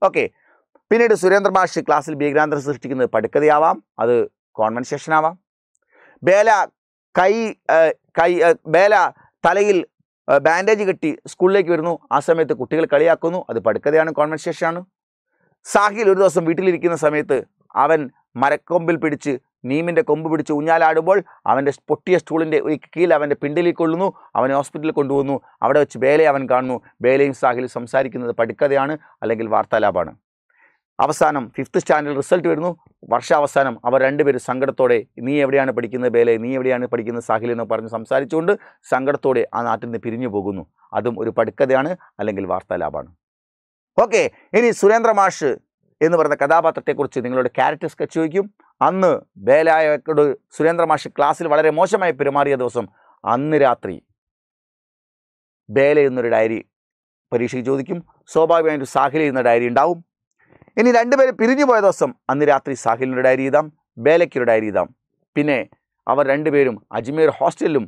ഓക്കേ പിന്നീട് സുരേന്ദ്ര ഭാഷ് ക്ലാസ്സിൽ ബീഗ്രാന്തരം സൃഷ്ടിക്കുന്നത് പഠിക്കതയാവാം അത് കോൺവെൻസേഷൻ ആവാം ബേല കൈ കൈ ബേല തലയിൽ ബാൻഡേജ് കെട്ടി സ്കൂളിലേക്ക് വരുന്നു ആ സമയത്ത് കുട്ടികൾ കളിയാക്കുന്നു അത് പഠിക്കതയാണ് കോൺവെൻസേഷൻ ആണ് സാഹിൽ ഒരു ദിവസം വീട്ടിലിരിക്കുന്ന സമയത്ത് അവൻ മരക്കൊമ്പിൽ പിടിച്ച് നീമിന്റെ കൊമ്പ് പിടിച്ച് ഊഞ്ഞാലാടുമ്പോൾ അവന്റെ പൊട്ടിയ സ്റ്റൂളിന്റെ ഒരു കീൽ അവന്റെ പിണ്ടലിൽ കൊള്ളുന്നു അവനെ ഹോസ്പിറ്റലിൽ കൊണ്ടുവന്നു അവിടെ വെച്ച് ബേലെ അവൻ കാണുന്നു ബേലെയും സാഹിലും സംസാരിക്കുന്നത് പഠിക്കതയാണ് അല്ലെങ്കിൽ വാർത്താലാപാണ് അവസാനം ഫിഫ്ത്ത് സ്റ്റാൻഡേർഡ് റിസൾട്ട് വരുന്നു വർഷാവസാനം അവർ രണ്ടുപേരും സങ്കടത്തോടെ നീ എവിടെയാണ് പഠിക്കുന്നത് ബേലെ നീ എവിടെയാണ് പഠിക്കുന്നത് സാഹിൽ എന്ന് പറഞ്ഞു സംസാരിച്ചുകൊണ്ട് സങ്കടത്തോടെ ആ നാട്ടിൽ നിന്ന് പിരിഞ്ഞു പോകുന്നു അതും ഒരു പഠിക്കതയാണ് അല്ലെങ്കിൽ വാർത്താലാപാണ് ഓക്കേ ഇനി സുരേന്ദ്ര മാഷ് എന്ന് പറയുന്ന കഥാപാത്രത്തെക്കുറിച്ച് നിങ്ങളുടെ ക്യാരക്ടർ സ്കെച്ച് ചോദിക്കും അന്ന് ബേലായയോട് സുരേന്ദ്ര മാഷ് ക്ലാസ്സിൽ വളരെ മോശമായി പെരുമാറിയ ദിവസം അന്ന് രാത്രി ബേല എന്നൊരു ഡയറി പരീക്ഷയ്ക്ക് ചോദിക്കും സ്വാഭാവികമായിട്ട് സാഹിൽ എന്ന ഡയറി ഉണ്ടാവും ഇനി രണ്ടുപേരും പിരിഞ്ഞു പോയ ദിവസം അന്ന് രാത്രി സാഹിലിൻ്റെ ഡയറി ഇതാം ബേലയ്ക്കൊരു ഡയറി ഇതാം പിന്നെ അവർ രണ്ടുപേരും അജ്മീർ ഹോസ്റ്റലിലും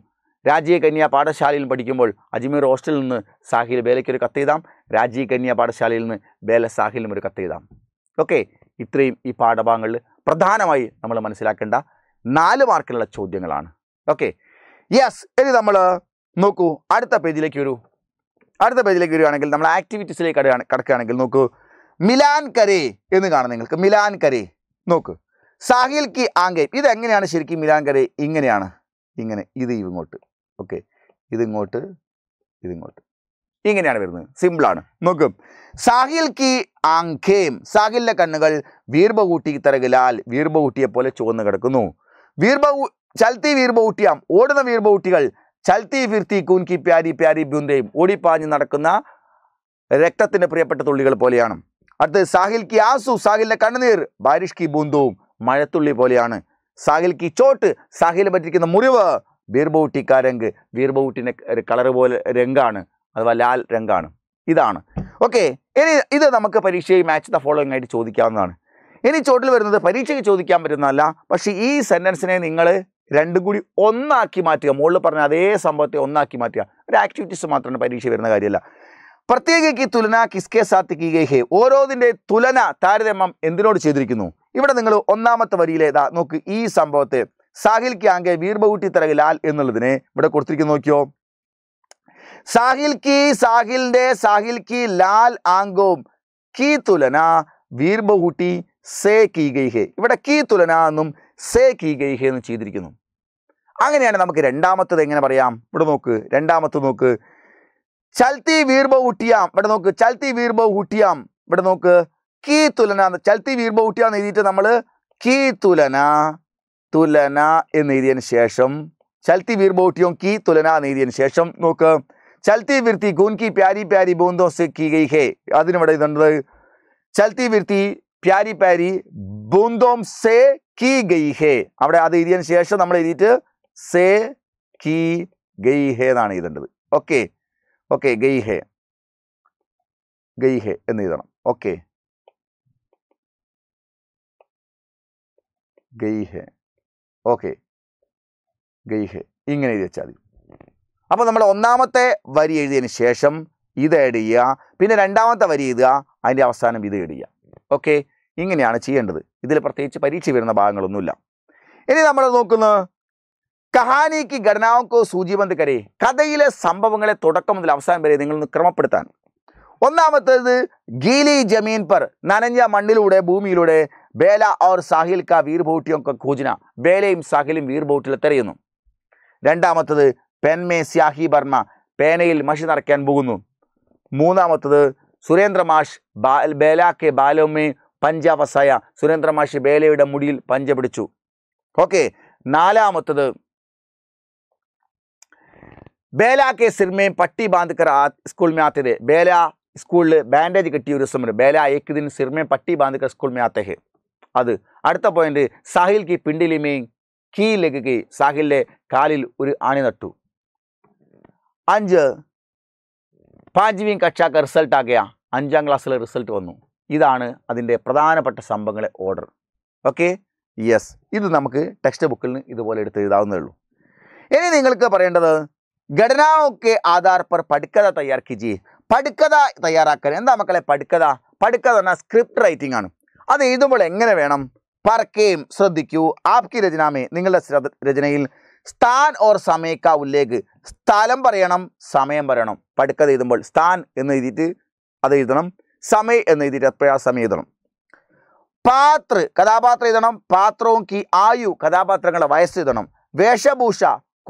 രാജീവ് കന്യാ പാഠശാലയിൽ പഠിക്കുമ്പോൾ അജ്മീർ ഹോസ്റ്റലിൽ നിന്ന് സാഹിൽ ബേലയ്ക്കൊരു കത്തെഴുതാം രാജീവ് കന്യാ പാഠശാലയിൽ നിന്ന് ബേല സാഹിലിനും ഒരു കത്തെഴുതാം ഓക്കേ ഇത്രയും ഈ പാഠഭാഗങ്ങളിൽ പ്രധാനമായി നമ്മൾ മനസ്സിലാക്കേണ്ട നാല് മാർക്കിനുള്ള ചോദ്യങ്ങളാണ് ഓക്കേ യെസ് ഇനി നമ്മൾ നോക്കൂ അടുത്ത പേജിലേക്ക് വരൂ അടുത്ത പേജിലേക്ക് വരുവാണെങ്കിൽ നമ്മൾ ആക്ടിവിറ്റീസിലേക്ക് കടക്കുകയാണെങ്കിൽ നോക്കൂ മിലാൻ കരേ എന്ന് കാണുന്ന നിങ്ങൾക്ക് മിലാൻ കരേ നോക്കൂ സാഹിൽ കി ആംഗേ ഇതെങ്ങനെയാണ് ശരിക്കും മിലാൻ കരേ ഇങ്ങനെയാണ് ഇങ്ങനെ ഇത് ഇങ്ങോട്ട് ഓക്കേ ഇതിങ്ങോട്ട് ഇതിങ്ങോട്ട് ഇങ്ങനെയാണ് വരുന്നത് സിമ്പിളാണ് നോക്കൂ സാഹിൽ കി ആംഖേം സാഹിലിന്റെ കണ്ണുകൾ വീർബൂട്ടി തരകിലാൽ വീർബൂട്ടിയെ പോലെ ചുവന്നു കിടക്കുന്നു വീർബൂ ചൽത്തി വീർബൂട്ടിയാം ഓടുന്ന വീർബൂട്ടികൾ ചൽത്തി ഫിർത്തി കൂൻകി പ്യാരി പ്യാരി ബുന്ദേയും ഓടിപ്പാഞ്ഞ് നടക്കുന്ന രക്തത്തിന്റെ പ്രിയപ്പെട്ട തുള്ളികൾ പോലെയാണ് അടുത്തത് സാഹിൽ കി ആസു സാഹിലിന്റെ കണ്ണുനീർ ബാരിഷ് കി ബൂന്തവും മഴത്തുള്ളി പോലെയാണ് സാഹിൽ കി ചോട്ട് സാഹിൽ പറ്റിയിരിക്കുന്ന മുറിവ് വീർബൂട്ടിക്കാരങ്ക് വീർബൂട്ടിന്റെ കളർ പോലെ രംഗാണ് അഥവാ ലാൽ രംഗാണ് ഇതാണ് ഓക്കേ ഇനി ഇത് നമുക്ക് പരീക്ഷയിൽ മാച്ച് ദ ഫോളോയിങ് ആയിട്ട് ചോദിക്കാവുന്നതാണ് ഇനി ചോട്ടിൽ വരുന്നത് പരീക്ഷയ്ക്ക് ചോദിക്കാൻ പറ്റുന്നതല്ല പക്ഷേ ഈ സെന്റൻസിനെ നിങ്ങൾ രണ്ടും കൂടി ഒന്നാക്കി മാറ്റുക മുകളിൽ പറഞ്ഞ അതേ സംഭവത്തെ ഒന്നാക്കി മാറ്റുക ഒരു ആക്ടിവിറ്റീസ് മാത്രമാണ് പരീക്ഷ വരുന്ന കാര്യമല്ല പ്രത്യേകിച്ച് തുലന കിസ്കെ സാത്ത് കി ഗൈ ഹേ ഓരോതിൻ്റെ തുലന താരതമ്യം എന്തിനോട് ചെയ്തിരിക്കുന്നു ഇവിടെ നിങ്ങൾ ഒന്നാമത്തെ വരിയിലേതാ നോക്ക് ഈ സംഭവത്തെ സാഹിൽ കി ആംഗേ വീർബൂട്ടി തരകി ലാൽ എന്നുള്ളതിനെ ഇവിടെ കൊടുത്തിരിക്കുന്നു നോക്കിയോ സാഹിൽ കി സാഹിലിന്റെ സാഹിൽ കി ലാൽ ആംഗോം കി തുലന വീർബൂട്ടി സേ കി ഗൈ ഹേ ഇവിടെ കി തുലന എന്നും സേ കി ഗൈ ഹേ എന്നും ചെയ്തിരിക്കുന്നു അങ്ങനെയാണ് നമുക്ക് രണ്ടാമത്തത് എങ്ങനെ പറയാം ഇവിടെ നോക്ക് രണ്ടാമത്തെ നോക്ക് ചൽത്തി വീർബൂട്ടിയാം ഇവിടെ നോക്ക് ചൽത്തി വീർബൂട്ടിയാം ഇവിടെ നോക്ക് കി തുലന ചൽത്തി വീർബൂട്ടിയാന്ന് എഴുതിയിട്ട് നമ്മൾ കി തുലന തുലന എന്ന് എഴുതിയതിന് ശേഷം ചൽത്തി വീർബൂട്ടിയും കി തുലന എന്ന് എഴുതിയതിന് ശേഷം നോക്ക് ചൽത്തി വിർത്തി ഗൂൻകി പ്യാരി പ്യാരി ബൂന്തോ സെ കി ഗൈ ഹേ അതിനിവിടെ ഇതുണ്ട് ചൽത്തി വിർത്തി പ്യാരി പ്യാരി ബൂന്തോം സെ കി ഗൈ ഹേ അവിടെ അത് എഴുതിയതിന് ശേഷം നമ്മൾ എഴുതിയിട്ട് സെ കി ഗൈ ഹേ എന്നാണ് എഴുതേണ്ടത് ഓക്കെ ഓക്കെ ഗൈ ഹേ ഗൈ ഹേ എന്ന് എഴുതണം ഓക്കെ ഗൈ ഹേ ഓക്കെ ഗൈ ഹേ ഇങ്ങനെ എഴുതി വെച്ചാൽ മതി അപ്പോൾ നമ്മൾ ഒന്നാമത്തെ വരി എഴുതിയതിന് ശേഷം ഇത് ആഡ് ചെയ്യുക പിന്നെ രണ്ടാമത്തെ വരി എഴുതുക അതിൻ്റെ അവസാനം ഇത് ആഡ് ചെയ്യുക ഓക്കെ ഇങ്ങനെയാണ് ചെയ്യേണ്ടത് ഇതിൽ പ്രത്യേകിച്ച് പരീക്ഷ വരുന്ന ഭാഗങ്ങളൊന്നുമില്ല ഇനി നമ്മൾ നോക്കുന്നത് कहानी की घटनाओं को सूचीबद्ध करें കഥയിലെ സംഭവങ്ങളെ തുടക്കം മുതൽ അവസാനം വരെ നിങ്ങൾ ക്രമപ്പെടുത്താൻ ഒന്നാമത്തേത് गीली जमीन पर നനഞ്ഞ മണ്ണിലൂടെ ഭൂമിയിലൂടെ ബേല और സാഹിൽ का വീർബോട്ടിയോ खोजना ബേലയും സാഹിലും വീർബോട്ടിൽ തെരയുന്നു രണ്ടാമത്തേത് പെൻമേ സ്യാഹി ബർമ്മ പേനയിൽ മഷി നിറയ്ക്കാൻ പോകുന്നു മൂന്നാമത്തേത് സുരേന്ദ്ര മാഷ് ബേലയുടെ ബാലമേ पंज वसाय സുരേന്ദ്ര മാഷ് ബേലയുടെ മുടിയിൽ പഞ്ച പിടിച്ചു ओके നാലാമത്തേത് बेला के सिर में पट्टी बांधकर स्कूल में आते थे। बेला स्कूल बैंडेज कटी और समय बेला एक दिन सिर में पट्टी बांधकर स्कूल में आते हैं। अब അടുത്ത पॉइंट साहिल की पिंडली में की लग गई साहिल कालिल ഒരു ആണി നട്ടു। അഞ്ച് പാഞ്ചിവീൻ കക്ഷാക്ക് റിസൾട്ട് आ गया അഞ്ചാം ക്ലാസ്സിലെ റിസൾട്ട് വന്നു। ഇതാണ് അതിന്റെ പ്രധാനപ്പെട്ട സംഭവങ്ങളെ ഓർഡർ ഓക്കേ यस ഇത് നമുക്ക് ടെക്സ്റ്റ് ബുക്കിൽ നിന്ന് ഇതുപോലെ എടുത്ത് എഴുതാവുന്നേ ഉള്ളൂ। ഇനി നിങ്ങൾക്ക് പറയേണ്ടത് घटनाओं के आधार पर पढ़कथा तैयार कीजिए। पढ़कथा तैयार എന്താ മക്കളെ പടുക്കഥ പടുക്കഥ എന്ന സ്ക്രിപ്റ്റ് റൈറ്റിംഗ് ആണ്। അത് എഴുതുമ്പോൾ എങ്ങനെ വേണം പറക്കേം ശ്രദ്ധിക്കൂ। आपकी रचना में നിങ്ങളുടെ രചനയിൽ സ്ഥാൻ ഓർ സമയ കാ ഉല്ലേഖ് സ്ഥലം പറയണം സമയം പറയണം। പടുക്കഥ എഴുതുമ്പോൾ സ്ഥാൻ എന്ന് എഴുതിയിട്ട് അത് എഴുതണം സമയ എന്ന് എഴുതിയിട്ട് എപ്പോഴാ സമയം എഴുതണം। പാത്ര കഥാപാത്രം എഴുതണം പാത്രവും കി ആയു കഥാപാത്രങ്ങളുടെ വയസ്സ് എഴുതണം। വേഷഭൂഷ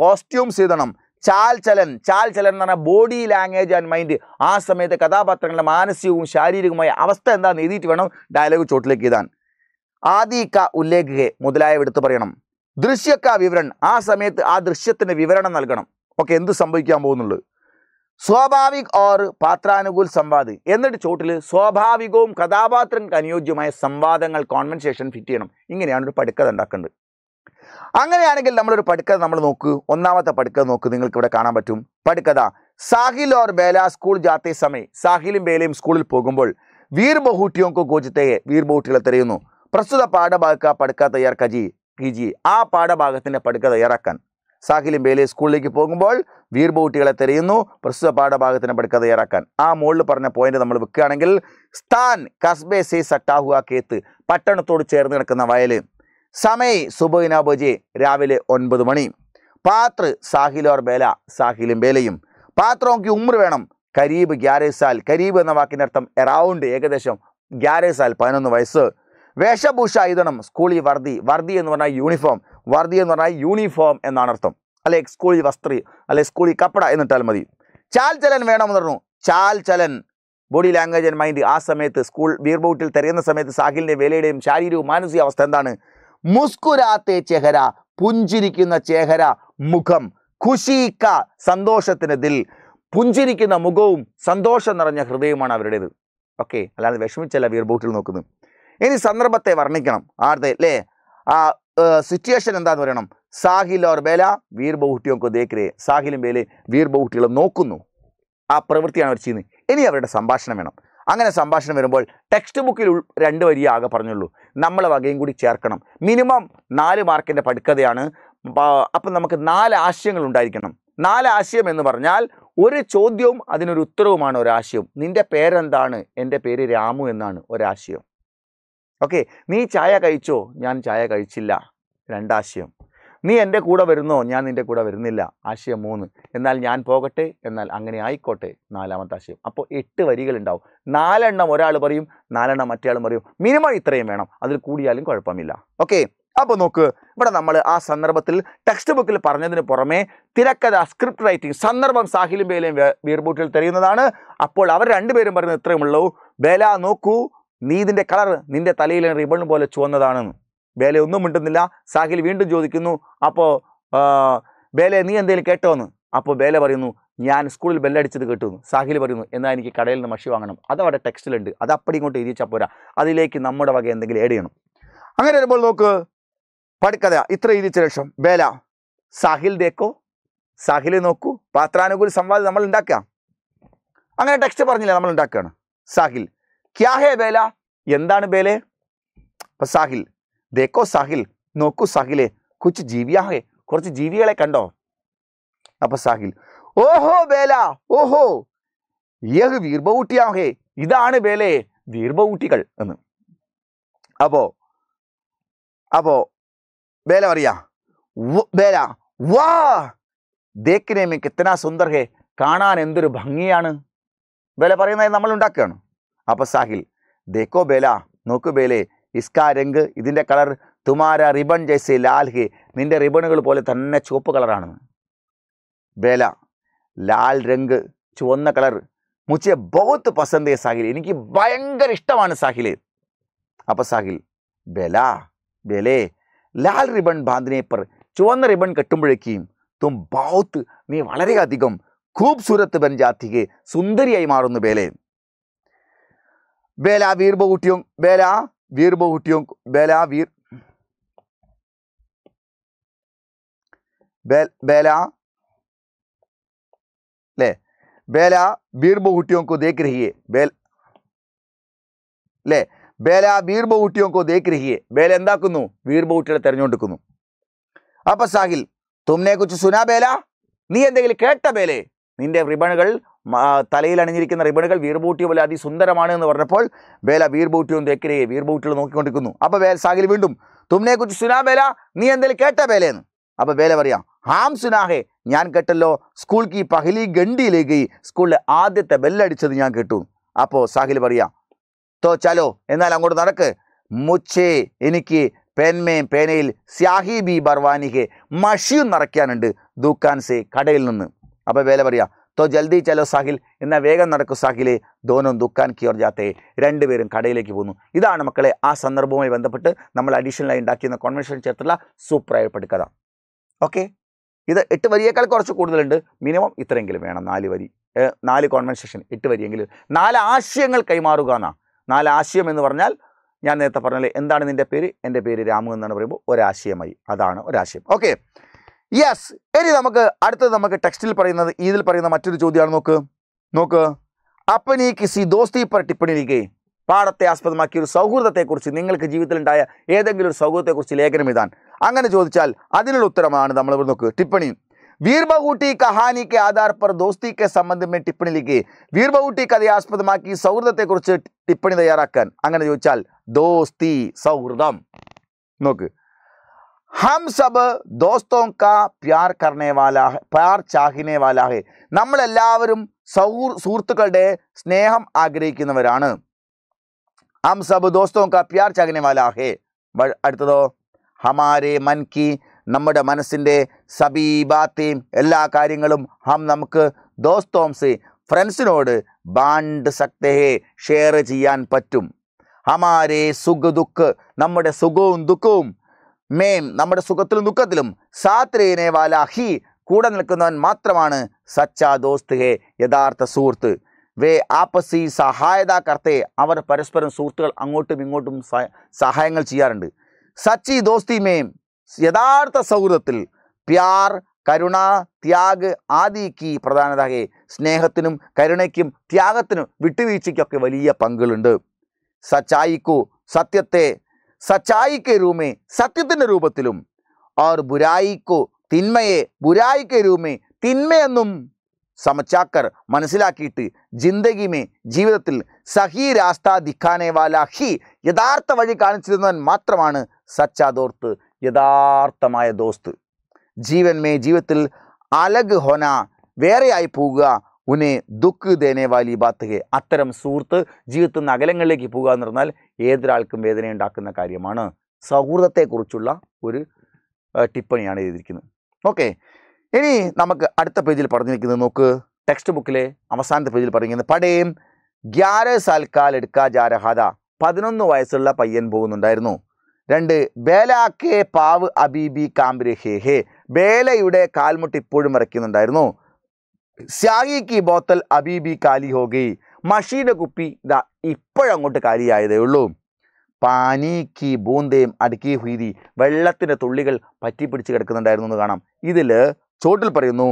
കോസ്റ്റ്യൂംസ് എഴുതണം। चाल चलन चाल चलन बॉडी लैंग्वेज एंड माइंड आ समय कथापात्र मानसिक शारीरिक अवस्थ एंता डायलॉग चोटिले आदि का उल्लेख मुदलाय दृश्य का विवरण आ समय आ दृश्य विवरण नल्कण ओके संभव स्वाभाविक और पात्रानुकूल संवाद चोटिल स्वाभाविकवुम कथापात्रंक अनुयोज्यमाय संवादंगल कॉन्वर्सेशन फिट चेय्यणम इंगनेयाण ओरु पडुक्कथ उंडाक्कुन्नत। അങ്ങനെയാണെങ്കിൽ നമ്മൾ ഒരു പടുക്കഥ നമ്മൾ നോക്കൂ। ഒന്നാമത്തെ പടുക്കഥ നോക്കൂ നിങ്ങൾക്ക് ഇവിടെ കാണാൻ പറ്റും। പടുക്കഥ സാഹിൽ ഓർ ബേല സ്കൂൾ जाते समय സാഹിലും ബേലയും സ്കൂളിൽ പോകുമ്പോൾ വീർബഹൂട്ടിയോക്ക് കോചിതയെ വീർബഹൂട്ടികളെ തെരയുന്നു। പ്രസ്തുത പാഠഭാഗ പടുക്കഥ തയ്യാർ कीजिए। ആ പാഠഭാഗത്തിന്റെ പടുക്കഥ തയ്യാറാക്കാൻ സാഹിലും ബേലയും സ്കൂളിലേക്ക് പോകുമ്പോൾ വീർബഹൂട്ടികളെ തെരയുന്നു। പ്രസ്തുത പാഠഭാഗത്തിന്റെ പടുക്കഥ തയ്യാറാക്കാൻ ആ മോളിൽ പറഞ്ഞ പോയിന്റ് നമ്മൾ വെക്കുകയാണെങ്കിൽ സ്ഥാൻ കസ്ബേ സേ സട്ടാ ഹുവാ കേത്ത് പട്ടണത്തോട് ചേർന്ന് കിടക്കുന്ന വയൽ। समय सुबह नौ बजे राविले नौ मणि। पात्र साहिल और बेला साहिल बेलयम। पात्रों की उम्र वेणम करीब ग्यारह साल करीब എന്ന വാക്കിന്റെ അർത്ഥം अराउंड ഏകദേശം ग्यारह साल പതിനൊന്ന് വയസ്സ്। വേഷഭൂഷ എഴുതണം സ്കൂളി വർദ്ധി വർദ്ധി എന്ന് പറഞ്ഞാൽ യൂണിഫോം വർദ്ധി എന്ന് പറഞ്ഞാൽ യൂണിഫോം എന്നാണ് അർത്ഥം അല്ലെ സ്കൂളി വസ്ത്രി അല്ലെ സ്കൂളി കപ്പട എന്നിട്ടാൽ മതി। ചാൽ ചലൻ വേണമെന്ന് പറഞ്ഞു ചാൽ ചലൻ ബോഡി ലാംഗ്വേജ് ആൻഡ് മൈൻഡ് ആ സമയത്ത് സ്കൂൾ വീർബോട്ടിൽ തെരയുന്ന സമയത്ത് സാഹിലിന്റെ വേലയുടെയും ശാരീരികവും മാനസിക അവസ്ഥ എന്താണ് मुस्कुराते चेहरा पुंजिरिक्कुन्न चेहरा मुखम खुशी का സന്തോഷത്തിന്റെ ദിൽ പുഞ്ചിരിക്കുന്ന മുഖവും സന്തോഷം നിറഞ്ഞ ഹൃദയമാണ് അവരുടേത് ഓക്കേ അല്ലാതെ വിഷമിച്ചല്ല വീർബോട്ടിൽ നോക്കുന്നത്। ഇനി സന്ദർഭത്തെ വർണ്ണിക്കണം ആർത്തെ അല്ലേ ആ സിറ്റുവേഷൻ എന്താന്ന് പറയണം സാഹിൽ ഓർ ബേല വീർബോട്ടിയോക്ക് ദേക്രേ സാഹിലും ബേലയും വീർബോട്ടികളെ നോക്കുന്നു ആ പ്രവൃത്തിയാണ് അവർ ചെയ്യുന്നത്। ഇനി അവരുടെ സംഭാഷണം വേണം। അങ്ങനെ സംഭാഷണം വരുമ്പോൾ ടെക്സ്റ്റ് ബുക്കിൽ രണ്ട് വരി ആകെ പറഞ്ഞുള്ളൂ നമ്മൾ വകയും കൂടി ചേർക്കണം। മിനിമം നാല് മാർക്കിന്റെ പടുക്കഥയാണ് അപ്പോൾ നമുക്ക് നാല് ആശയങ്ങൾ ഉണ്ടായിരിക്കണം। നാല് ആശയം എന്ന് പറഞ്ഞാൽ ഒരു ചോദ്യവും അതിനൊരു ഉത്തരവുമാണ് ഒരു ആശയം। നിന്റെ പേര് എന്താണ് എൻ്റെ പേര് രാമു എന്നാണ് ഒരു ആശയം ഓക്കേ നീ ചായ കഴിച്ചോ ഞാൻ ചായ കഴിച്ചില്ല രണ്ട് ആശയം നീ എൻ്റെ കൂടെ വരുന്നോ ഞാൻ നിൻ്റെ കൂടെ വരുന്നില്ല ആശയം മൂന്ന് എന്നാൽ ഞാൻ പോകട്ടെ എന്നാൽ അങ്ങനെ ആയിക്കോട്ടെ നാലാമത്തെ ആശയം അപ്പോൾ എട്ട് വരികൾ ഉണ്ടാവും നാലെണ്ണം ഒരാൾ പറയും നാലെണ്ണം മറ്റേ പറയും മിനിമം ഇത്രയും വേണം അതിൽ കൂടിയാലും കുഴപ്പമില്ല ഓക്കേ അപ്പോൾ നോക്ക് ഇവിടെ നമ്മൾ ആ സന്ദർഭത്തിൽ ടെക്സ്റ്റ് ബുക്കിൽ പറഞ്ഞതിന് പുറമേ തിരക്കഥ സ്ക്രിപ്റ്റ് റൈറ്റിംഗ് സന്ദർഭം സാഹിലും ബേലയും വീർബൂട്ടിൽ തെരയുന്നതാണ് അപ്പോൾ അവർ രണ്ടുപേരും പറയുന്നത് ഇത്രയുമുള്ളൂ ബേല നോക്കൂ നീ ഇതിൻ്റെ കളർ നിൻ്റെ തലയിലെ റിബൺ പോലെ ചുവന്നതാണെന്ന് ബേല ഒന്നും മിണ്ടുന്നില്ല സാഹിൽ വീണ്ടും ചോദിക്കുന്നു അപ്പോൾ ബേല നീ എന്തെങ്കിലും കേട്ടോന്ന് അപ്പോൾ ബേല പറയുന്നു ഞാൻ സ്കൂളിൽ ബെല്ലടിച്ചത് കേട്ടു സാഹിൽ പറയുന്നു എന്നാൽ എനിക്ക് കടയിൽ നിന്ന് മഷി വാങ്ങണം അതവിടെ ടെക്സ്റ്റിലുണ്ട് അത് അപ്പടി ഇങ്ങോട്ട് എഴുതിച്ചാൽ പോരാ അതിലേക്ക് നമ്മുടെ വക എന്തെങ്കിലും ഏഡ് ചെയ്യണം। അങ്ങനെ വരുമ്പോൾ നോക്ക് പടുക്കഥ ഇത്ര എഴുതിച്ച ശേഷം ബേല സാഹിൽ ദേക്കോ സാഹിൽ നോക്കൂ പാത്രാനുകൂല സംവാദം നമ്മൾ ഉണ്ടാക്കുക അങ്ങനെ ടെക്സ്റ്റ് പറഞ്ഞില്ല നമ്മൾ ഉണ്ടാക്കുകയാണ് സാഹിൽ ക്യാ ഹേ ബേല എന്താണ് ബേലെ അപ്പോൾ സാഹിൽ देखो साहिल नोकू साहिले कुछ जीविया है कुछ जीविया कंडो अब साहिल ओहो बेला ओहो यह वीरबूटिया है इधान बेले वीरबूटिकल अब अब बेला बेला वाह देखने में कितना सुंदर है, കാണാൻ എന്തൊരു ഭംഗിയാണ് ബേല പറയുന്നത് നമ്മൾ ഉണ്ടാക്കുകയാണ്. അപ്പോൾ സാഹിൽ देखो बेला, നോക്കൂ ബേലെ, इसका रंग ഇതിന്റെ കളർ तुम्हारा रिबन जैसे लाल है, നിന്റെ റിബണുകൾ പോലെ തന്നെ ചുവപ്പ് കളറാണ്. ബേല लाल रंग ചുവന്ന കളർ मुझे बहुत पसंद है സാഹിൽ, എനിക്ക് ഭയങ്കര ഇഷ്ടമാണ് സാഹിലെ. അപ്പോൾ സാഹിൽ ബേല ബേലെ लाल रिबन बांधने पर ചുവന്ന റിബൺ കെട്ടുമ്പോഴേക്കും तुम बहुत നീ വളരെയധികം खूबसूरत बन जाती है, सुंदरियाई मारूंगे. बेले बेला वीर बहुटियों बेला वीर बहुटियों बेला वीर बे, बेला ले बेला वीर बहुटियों को देख रही है. बेल ले बेला वीर बहुटियों को देख रही है. बेल एंदा कुनु वीर बहुटिया तेरഞ്ഞോണ്ട് കുന്നു. अब साहिल तुमने कुछ सुना बेला, നീ എന്തെങ്കിലും കേട്ട बेले? നിന്റെ റിബണുകൾ തലയിൽ അണിഞ്ഞിരിക്കുന്ന റിബണുകൾ വീർബൂട്ടി പോലെ അതിസുന്ദരമാണ് എന്ന് പറഞ്ഞപ്പോൾ ബേല വീർബൂട്ടിയും ദേക്കരേ വീർബൂട്ടികൾ നോക്കിക്കൊണ്ടിരിക്കുന്നു. അപ്പോൾ ബേല സാഹിൽ വീണ്ടും തുമ്നെ കുച്ച് സുനാ ബേല, നീ എന്തെങ്കിലും കേട്ട ബേലെന്ന്? അപ്പോൾ ബേല പറയാ ഹാം സുനാ ഹേ, ഞാൻ കേട്ടല്ലോ, സ്കൂൾ കി പഹലി ഗണ്ടി ലേ ഗയി, സ്കൂളിലെ ആദ്യത്തെ ബെല്ലടിച്ചത് ഞാൻ കേട്ടു. അപ്പോൾ സാഹിൽ പറയാ തോ ചലോ, എന്നാൽ അങ്ങോട്ട് നടക്ക്, മുച്ചേ എനിക്ക് പേൻമേ പേനയിൽ സ്യാഹി ബി ബർവാനി ഹേ, മഷിയും നിറയ്ക്കാനുണ്ട് ദുക്കാൻസെ കടയിൽ നിന്ന്. അപ്പോൾ ബേല പറയാ तो जल्दी चलो साहिल, എന്നാ വേഗം നടക്കൂ സാഹിലെ. दोनों ദുക്കാൻ കി ഓർ ജാത്തേ, രണ്ടുപേരും കടയിലേക്ക് പോകുന്നു. ഇതാണ് മക്കളെ ആ സന്ദർഭവുമായി ബന്ധപ്പെട്ട് നമ്മൾ അഡീഷണലായി ഉണ്ടാക്കിയിരുന്ന കോൺവെൻഷൻ ചേർത്തുള്ള സൂപ്പറായപ്പെട്ട കഥ. ഓക്കെ, ഇത് എട്ട് വരിയേക്കാൾ കുറച്ച് കൂടുതലുണ്ട്. മിനിമം ഇത്രയെങ്കിലും വേണം, നാല് വരി, നാല് കോൺവെൻസേഷൻ, എട്ട് വരിയെങ്കിലും നാല് ആശയങ്ങൾ കൈമാറുക എന്നാണ്. നാല് ആശയം എന്ന് പറഞ്ഞാൽ ഞാൻ നേരത്തെ പറഞ്ഞാൽ എന്താണ് നിൻ്റെ പേര്, എൻ്റെ പേര് രാമു എന്നാണ് പറയുമ്പോൾ ഒരാശയമായി, അതാണ് ഒരാശയം. ഓക്കെ യെസ്, ഇനി നമുക്ക് അടുത്തത് നമുക്ക് ടെക്സ്റ്റിൽ പറയുന്നത് ഇതിൽ പറയുന്ന മറ്റൊരു ചോദ്യമാണ്. നോക്ക് നോക്ക് അപ്പനി കിസി ദോസ്തി പർ ടിപ്പണി ലിഖേ, പാഠത്തെ ആസ്പദമാക്കിയ ഒരു സൗഹൃദത്തെക്കുറിച്ച് നിങ്ങൾക്ക് ജീവിതത്തിലുണ്ടായ ഏതെങ്കിലും ഒരു സൗഹൃദത്തെക്കുറിച്ച് ലേഖനം എഴുതാൻ അങ്ങനെ ചോദിച്ചാൽ അതിനുള്ള ഉത്തരമാണ് നമ്മൾ ഇവിടെ നോക്ക് ടിപ്പണി. വീർബഹൂട്ടി കഹാനി കെ ആധാർ പർ ദോസ്തി കെ സംബന്ധം മേ ടിപ്പണി ലിഖേ, വീർബഹൂട്ടി കഥയെ ആസ്പദമാക്കി സൗഹൃദത്തെക്കുറിച്ച് ടിപ്പണി തയ്യാറാക്കാൻ അങ്ങനെ ചോദിച്ചാൽ ദോസ്തി സൗഹൃദം. നോക്ക് हम सब दोस्तों का प्यार करने वाला है, प्यार चाहने वाला है, നമ്മളെല്ലാവരും സുഹൃത്തുക്കളുടെ സ്നേഹം ആഗ്രഹിക്കുന്നവരാണ്. हम सब दोस्तों का प्यार चाहने वाला है. അടുത്തതോ हमारे मन की, നമ്മുടെ മനസ്സിൻ്റെ സബീ ബാത്തേം എല്ലാ കാര്യങ്ങളും हम നമുക്ക് दोस्तों से ഫ്രണ്ട്സിനോട് ബാണ്ട് സക്തേ ഹേ ഷെയർ ചെയ്യാൻ പറ്റും. हमारे സുഖ ദുഃഖ് നമ്മുടെ സുഖവും ദുഃഖവും മേം നമ്മുടെ സുഖത്തിലും ദുഃഖത്തിലും സാത്രേനെ വാലാഹി കൂടെ നിൽക്കുന്നവൻ മാത്രമാണ് സച്ചാ ദോസ്ത് ഹേ യഥാർത്ഥ സുഹൃത്ത്. വേ ആപ്പസി സഹായത കർത്തേ, അവർ പരസ്പരം സുഹൃത്തുക്കൾ അങ്ങോട്ടും ഇങ്ങോട്ടും സഹായങ്ങൾ ചെയ്യാറുണ്ട്. സച്ചി ദോസ്തി മേം യഥാർത്ഥ സൗഹൃദത്തിൽ പ്യാർ കരുണ ത്യാഗ് ആദി കി പ്രധാനത ഹേ, സ്നേഹത്തിനും കരുണയ്ക്കും ത്യാഗത്തിനും വിട്ടുവീഴ്ചയ്ക്കൊക്കെ വലിയ പങ്കുകളുണ്ട്. സച്ചായിക്കു സത്യത്തെ सच्चाई के रूप में സത്യത്തിന്റെ രൂപത്തിലും और बुराई को തിന്മയെ ബുരായിക്ക് രൂപമേ തിന്മയെന്നും സമചാക്കർ മനസ്സിലാക്കിയിട്ട് ജിന്ദഗിമേ ജീവിതത്തിൽ സഹി രാസ്ത ദിഖാനെ വാല ഹി യഥാർത്ഥ വഴി കാണിച്ചിരുന്നവൻ മാത്രമാണ് സച്ചാ ദോസ്ത് യഥാർത്ഥമായ ദോസ്ത്. ജീവൻമേ ജീവിതത്തിൽ അലഗ് ഹോന വേറെയായി പോവുക ഉനെ ദുഃഖ് ദേനെ വാലി ബാത്ത് ഹേ, അത്തരം സുഹൃത്ത് ജീവിതത്തിൽ നിന്ന് അകലങ്ങളിലേക്ക് പോകുക എന്ന് പറഞ്ഞാൽ ഏതൊരാൾക്കും വേദനയുണ്ടാക്കുന്ന കാര്യമാണ്. സൗഹൃദത്തെക്കുറിച്ചുള്ള ഒരു ടിപ്പണിയാണ് എഴുതിയിരിക്കുന്നത്. ഓക്കെ, ഇനി നമുക്ക് അടുത്ത പേജിൽ പറഞ്ഞിരിക്കുന്നത് നോക്ക്, ടെക്സ്റ്റ് ബുക്കിലെ അവസാനത്തെ പേജിൽ പറഞ്ഞിരിക്കുന്നത് പടേം ഗ്യാര സാൽക്കാൽ എടുക്കാ ജാരഹാദ, പതിനൊന്ന് വയസ്സുള്ള പയ്യൻ പോകുന്നുണ്ടായിരുന്നു. രണ്ട് ബേല കെ പാവ് അബീബി കാംബ്രി ഹേ ഹേ, ബേലയുടെ കാൽമുട്ട് ഇപ്പോഴും മറയ്ക്കുന്നുണ്ടായിരുന്നു. സ്യാഹി കി ബോത്തൽ അബീബി കാലി ഹോഗി, മഷീൻ്റെ കുപ്പി ഇതാ ഇപ്പോഴങ്ങോട്ട് കാലിയായതേ ഉള്ളൂ. പാനി കി ബൂന്തേം അടുക്കി ഹുയിരി, വെള്ളത്തിൻ്റെ തുള്ളികൾ പറ്റിപ്പിടിച്ച് കിടക്കുന്നുണ്ടായിരുന്നു എന്ന് കാണാം. ഇതിൽ ചോട്ടിൽ പറയുന്നു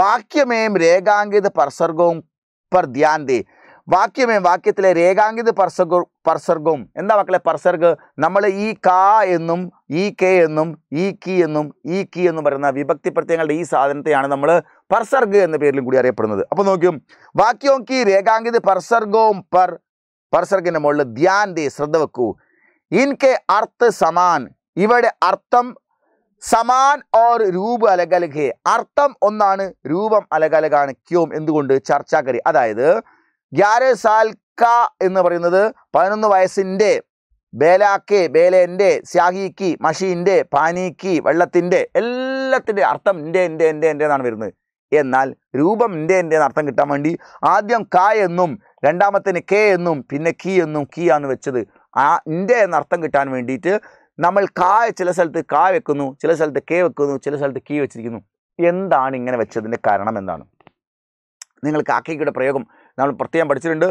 വാക്യമേം രേഖാങ്കിത പർസർഗവും പർ ധ്യാന്തേ, വാക്യമേം വാക്യത്തിലെ രേഖാങ്കിത പർസർഗ പർസർഗവും എന്താ മക്കളെ പർസർഗ്? നമ്മൾ ഈ കാ എന്നും ഈ കെ എന്നും ഈ കി എന്നും ഈ കി എന്നും പറയുന്ന വിഭക്തി പ്രത്യയങ്ങളുടെ ഈ സാധനത്തെയാണ് നമ്മൾ പർസർഗ് എന്ന പേരിലും കൂടി അറിയപ്പെടുന്നത്. അപ്പോൾ നോക്കിയും വാക്യവും കി രേഖാങ്കിത പർസർഗവും പർ പർസർഗിൻ്റെ മുകളിൽ ധ്യാൻ ദേ ശ്രദ്ധ വെക്കൂ. ഇൻകെ അർത്ഥ സമാൻ, ഇവിടെ അർത്ഥം समान और रूप अलग अलग है अर्थम रूपम अलग अलग क्यों एंड चर्चा करी अदायद ग्यारह साल का पद वयसि बेलाके बेले स्यागी मशी पानी की वेल्लत्तिन्टे एल्लत्तिन्टे अर्थम इंटे रूपम अर्थम किट्टान वेണ്ടി ആദ്യം ക എന്നും രണ്ടാമത്തേന് കെ എന്നും പിന്നെ കി എന്നും കി ആണ് വെച്ചത് ആ ഇൻടെ എന്ന അർത്ഥം കിട്ടാൻ വേണ്ടിയിട്ട് നമ്മൾ ക ചില സ്ഥലത്ത് ക വെക്കുന്നു ചില സ്ഥലത്ത് കെ വെക്കുന്നു ചില സ്ഥലത്ത് കി വെച്ചിരിക്കുന്നു എന്താണ് ഇങ്ങനെ വെച്ചതിന്റെ കാരണം എന്താണ് നിങ്ങൾ കാക്കയുടെ പ്രയോഗം നമ്മൾ പ്രത്യേകം പഠിച്ചിട്ടുണ്ട്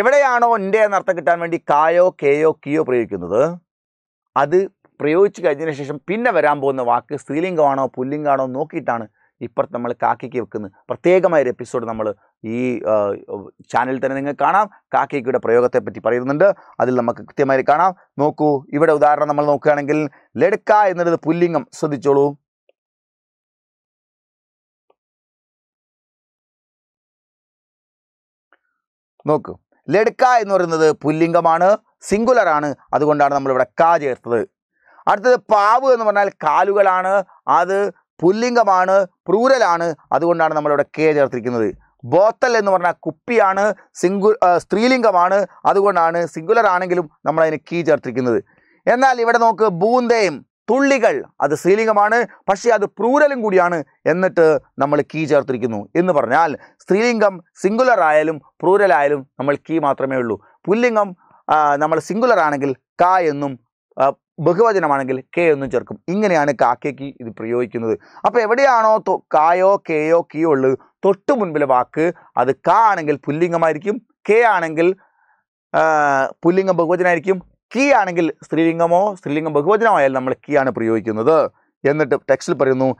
എവിടെയാണോ ഇൻടെ എന്ന അർത്ഥം കിട്ടാൻ വേണ്ടി കായോ കെയോ കിയോ പ്രയോഗിക്കുന്നത് അത് പ്രയോഗിച്ചു കഴിഞ്ഞതിന് ശേഷം പിന്നെ വരാൻ പോകുന്ന വാക്ക് സ്ത്രീലിംഗമാണോ പുല്ലിംഗമാണോ നോക്കിയിട്ടാണ് ഇപ്പുറത്ത് നമ്മൾ കാക്കിക്ക് വെക്കുന്നു പ്രത്യേകമായ ഒരു എപ്പിസോഡ് നമ്മൾ ഈ ചാനലിൽ തന്നെ നിങ്ങൾ കാണാം കാക്കിയുടെ പ്രയോഗത്തെ പറ്റി പറയുന്നുണ്ട് അതിൽ നമുക്ക് കൃത്യമായി കാണാം നോക്കൂ ഇവിടെ ഉദാഹരണം നമ്മൾ നോക്കുകയാണെങ്കിൽ ലഡ്ക എന്നുള്ളത് പുല്ലിംഗം ശ്രദ്ധിച്ചോളൂ നോക്കൂ ലഡ്ക എന്ന് പറയുന്നത് പുല്ലിംഗമാണ് സിംഗുലർ ആണ് അതുകൊണ്ടാണ് നമ്മൾ ഇവിടെ ക ചേർത്തത് അടുത്തത് പാവ് എന്ന് പറഞ്ഞാൽ കാലുകളാണ് അത് പുല്ലിംഗമാണ് പ്രൂരലാണ് അതുകൊണ്ടാണ് നമ്മൾ ഇവിടെ കേ ചേർത്തിരിക്കുന്നത് ബോത്തൽ എന്ന് പറഞ്ഞാൽ കുപ്പിയാണ് സിംഗു സ്ത്രീലിംഗമാണ് അതുകൊണ്ടാണ് സിംഗുലർ ആണെങ്കിലും നമ്മൾ അതിനെ കീ ചേർത്തിരിക്കുന്നത് എന്നാൽ ഇവിടെ നോക്ക് ബൂന്തേം തുള്ളികൾ അത് സ്ത്രീലിംഗമാണ് പക്ഷേ അത് പ്രൂരലും കൂടിയാണ് എന്നിട്ട് നമ്മൾ കീ ചേർത്തിരിക്കുന്നു എന്ന് പറഞ്ഞാൽ സ്ത്രീലിംഗം സിംഗുലർ ആയാലും പ്രൂരലായാലും നമ്മൾ കീ മാത്രമേ ഉള്ളൂ പുല്ലിംഗം നമ്മൾ സിംഗുലർ ആണെങ്കിൽ ക എന്നും ബഹുവചനമാണെങ്കിൽ കെ എന്നും ചേർക്കും ഇങ്ങനെയാണ് കാക്കയ്ക്ക് ഇത് പ്രയോഗിക്കുന്നത് അപ്പോൾ എവിടെയാണോ കായോ കെയോ കിയോ ഉള്ളത് തൊട്ട് മുൻപിലെ വാക്ക് അത് ക ആണെങ്കിൽ പുല്ലിംഗമായിരിക്കും കെ ആണെങ്കിൽ പുല്ലിംഗം ബഹുവചനമായിരിക്കും കി ആണെങ്കിൽ സ്ത്രീലിംഗമോ സ്ത്രീലിംഗം ബഹുവചനമായാലും നമ്മൾ കി ആണ് പ്രയോഗിക്കുന്നത് എന്നിട്ട് ടെക്സ്റ്റിൽ പറയുന്നു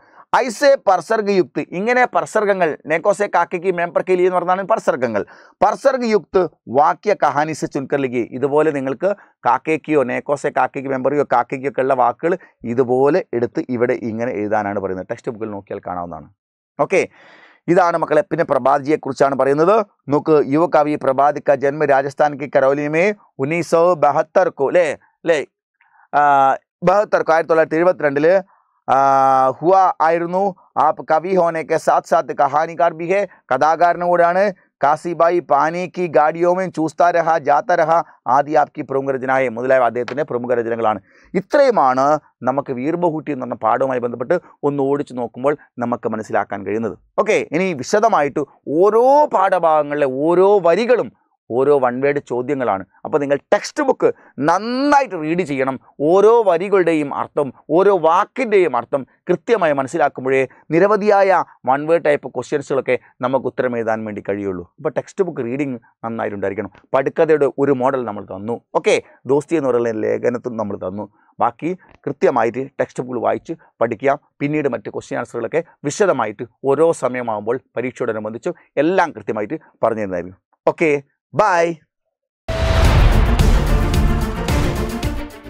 ഐസേ പർസർഗയുക്ത് ഇങ്ങനെ പർസർഗങ്ങൾ നേക്കോസെ കാക്കയ്ക്ക് മേംപർക്ക് എന്ന് പറഞ്ഞാണ് പർസർഗങ്ങൾ പർസർഗയുക്ത് വാക്യ കഹാനിസെ ചുൻകർലിക്ക് ഇതുപോലെ നിങ്ങൾക്ക് കാക്കയ്ക്കോ നേക്കോസെ കാക്കയ്ക്ക് മെമ്പറിയോ കാക്കയ്ക്കൊക്കെ ഉള്ള വാക്കുകൾ ഇതുപോലെ എടുത്ത് ഇവിടെ ഇങ്ങനെ എഴുതാനാണ് പറയുന്നത് ടെക്സ്റ്റ് ബുക്കിൽ നോക്കിയാൽ കാണാവുന്നതാണ് ഓക്കെ ഇതാണ് മക്കളെ പിന്നെ പ്രഭാത്ജിയെക്കുറിച്ചാണ് പറയുന്നത് നോക്ക് യുവകവി പ്രഭാത് ക ജന്മ രാജസ്ഥാൻ കി കരോലി മേ ഉന്നീസോ ബഹത്തർ കോ അല്ലേ അല്ലേ ബഹത്തർ കോ ആയിരത്തി തൊള്ളായിരത്തി എഴുപത്തി രണ്ടില് आ, हुआ आयरनू आप कवि होने के साथ साथ कहानीकार भी है कदाकार उड़ाने काशीबाई पानी की गाड़ियों में चूसता रहा जाता रहा आदि आपकी प्रमुख रचनाएं മുതലായ അദ്ദേഹത്തിന്റെ പ്രമുഖ രചനകളാണ് ഇത്രയുമാണ് നമുക്ക് വീർബഹൂട്ടി എന്ന പാഠവുമായി ബന്ധപ്പെട്ട് ഒന്ന് ഓടിച്ചു നോക്കുമ്പോൾ നമുക്ക് മനസ്സിലാക്കാൻ കഴിയുന്നത് ഓക്കേ ഇനി വിശദമായിട്ട് ഓരോ പാഠഭാഗങ്ങളിലെ ഓരോ വരികളും ഓരോ വൺ വേർഡ് ചോദ്യങ്ങളാണ് അപ്പോൾ നിങ്ങൾ ടെക്സ്റ്റ് ബുക്ക് നന്നായിട്ട് റീഡ് ചെയ്യണം ഓരോ വരികളുടെയും അർത്ഥം ഓരോ വാക്കിൻ്റെയും അർത്ഥം കൃത്യമായി മനസ്സിലാക്കുമ്പോഴേ നിരവധിയായ വൺ വേർഡ് ടൈപ്പ് ക്വസ്റ്റ്യൻസുകളൊക്കെ നമുക്ക് ഉത്തരം എഴുതാൻ വേണ്ടി കഴിയുള്ളൂ അപ്പോൾ ടെക്സ്റ്റ് ബുക്ക് റീഡിങ് നന്നായിട്ടുണ്ടായിരിക്കണം പടുക്കഥയുടെ ഒരു മോഡൽ നമ്മൾ തന്നു ഓക്കെ ദോസ്തി എന്ന് പറയുന്ന ലേഖനത്തിൽ നമ്മൾ തന്നു ബാക്കി കൃത്യമായിട്ട് ടെക്സ്റ്റ് ബുക്ക് വായിച്ച് പഠിക്കുക പിന്നീട് മറ്റ് ക്വസ്റ്റ്യൻ ആൻസറുകളൊക്കെ വിശദമായിട്ട് ഓരോ സമയമാകുമ്പോൾ പരീക്ഷയോടനുബന്ധിച്ച് എല്ലാം കൃത്യമായിട്ട് പറഞ്ഞു തരുന്നതായിരിക്കും ഓക്കെ Bye.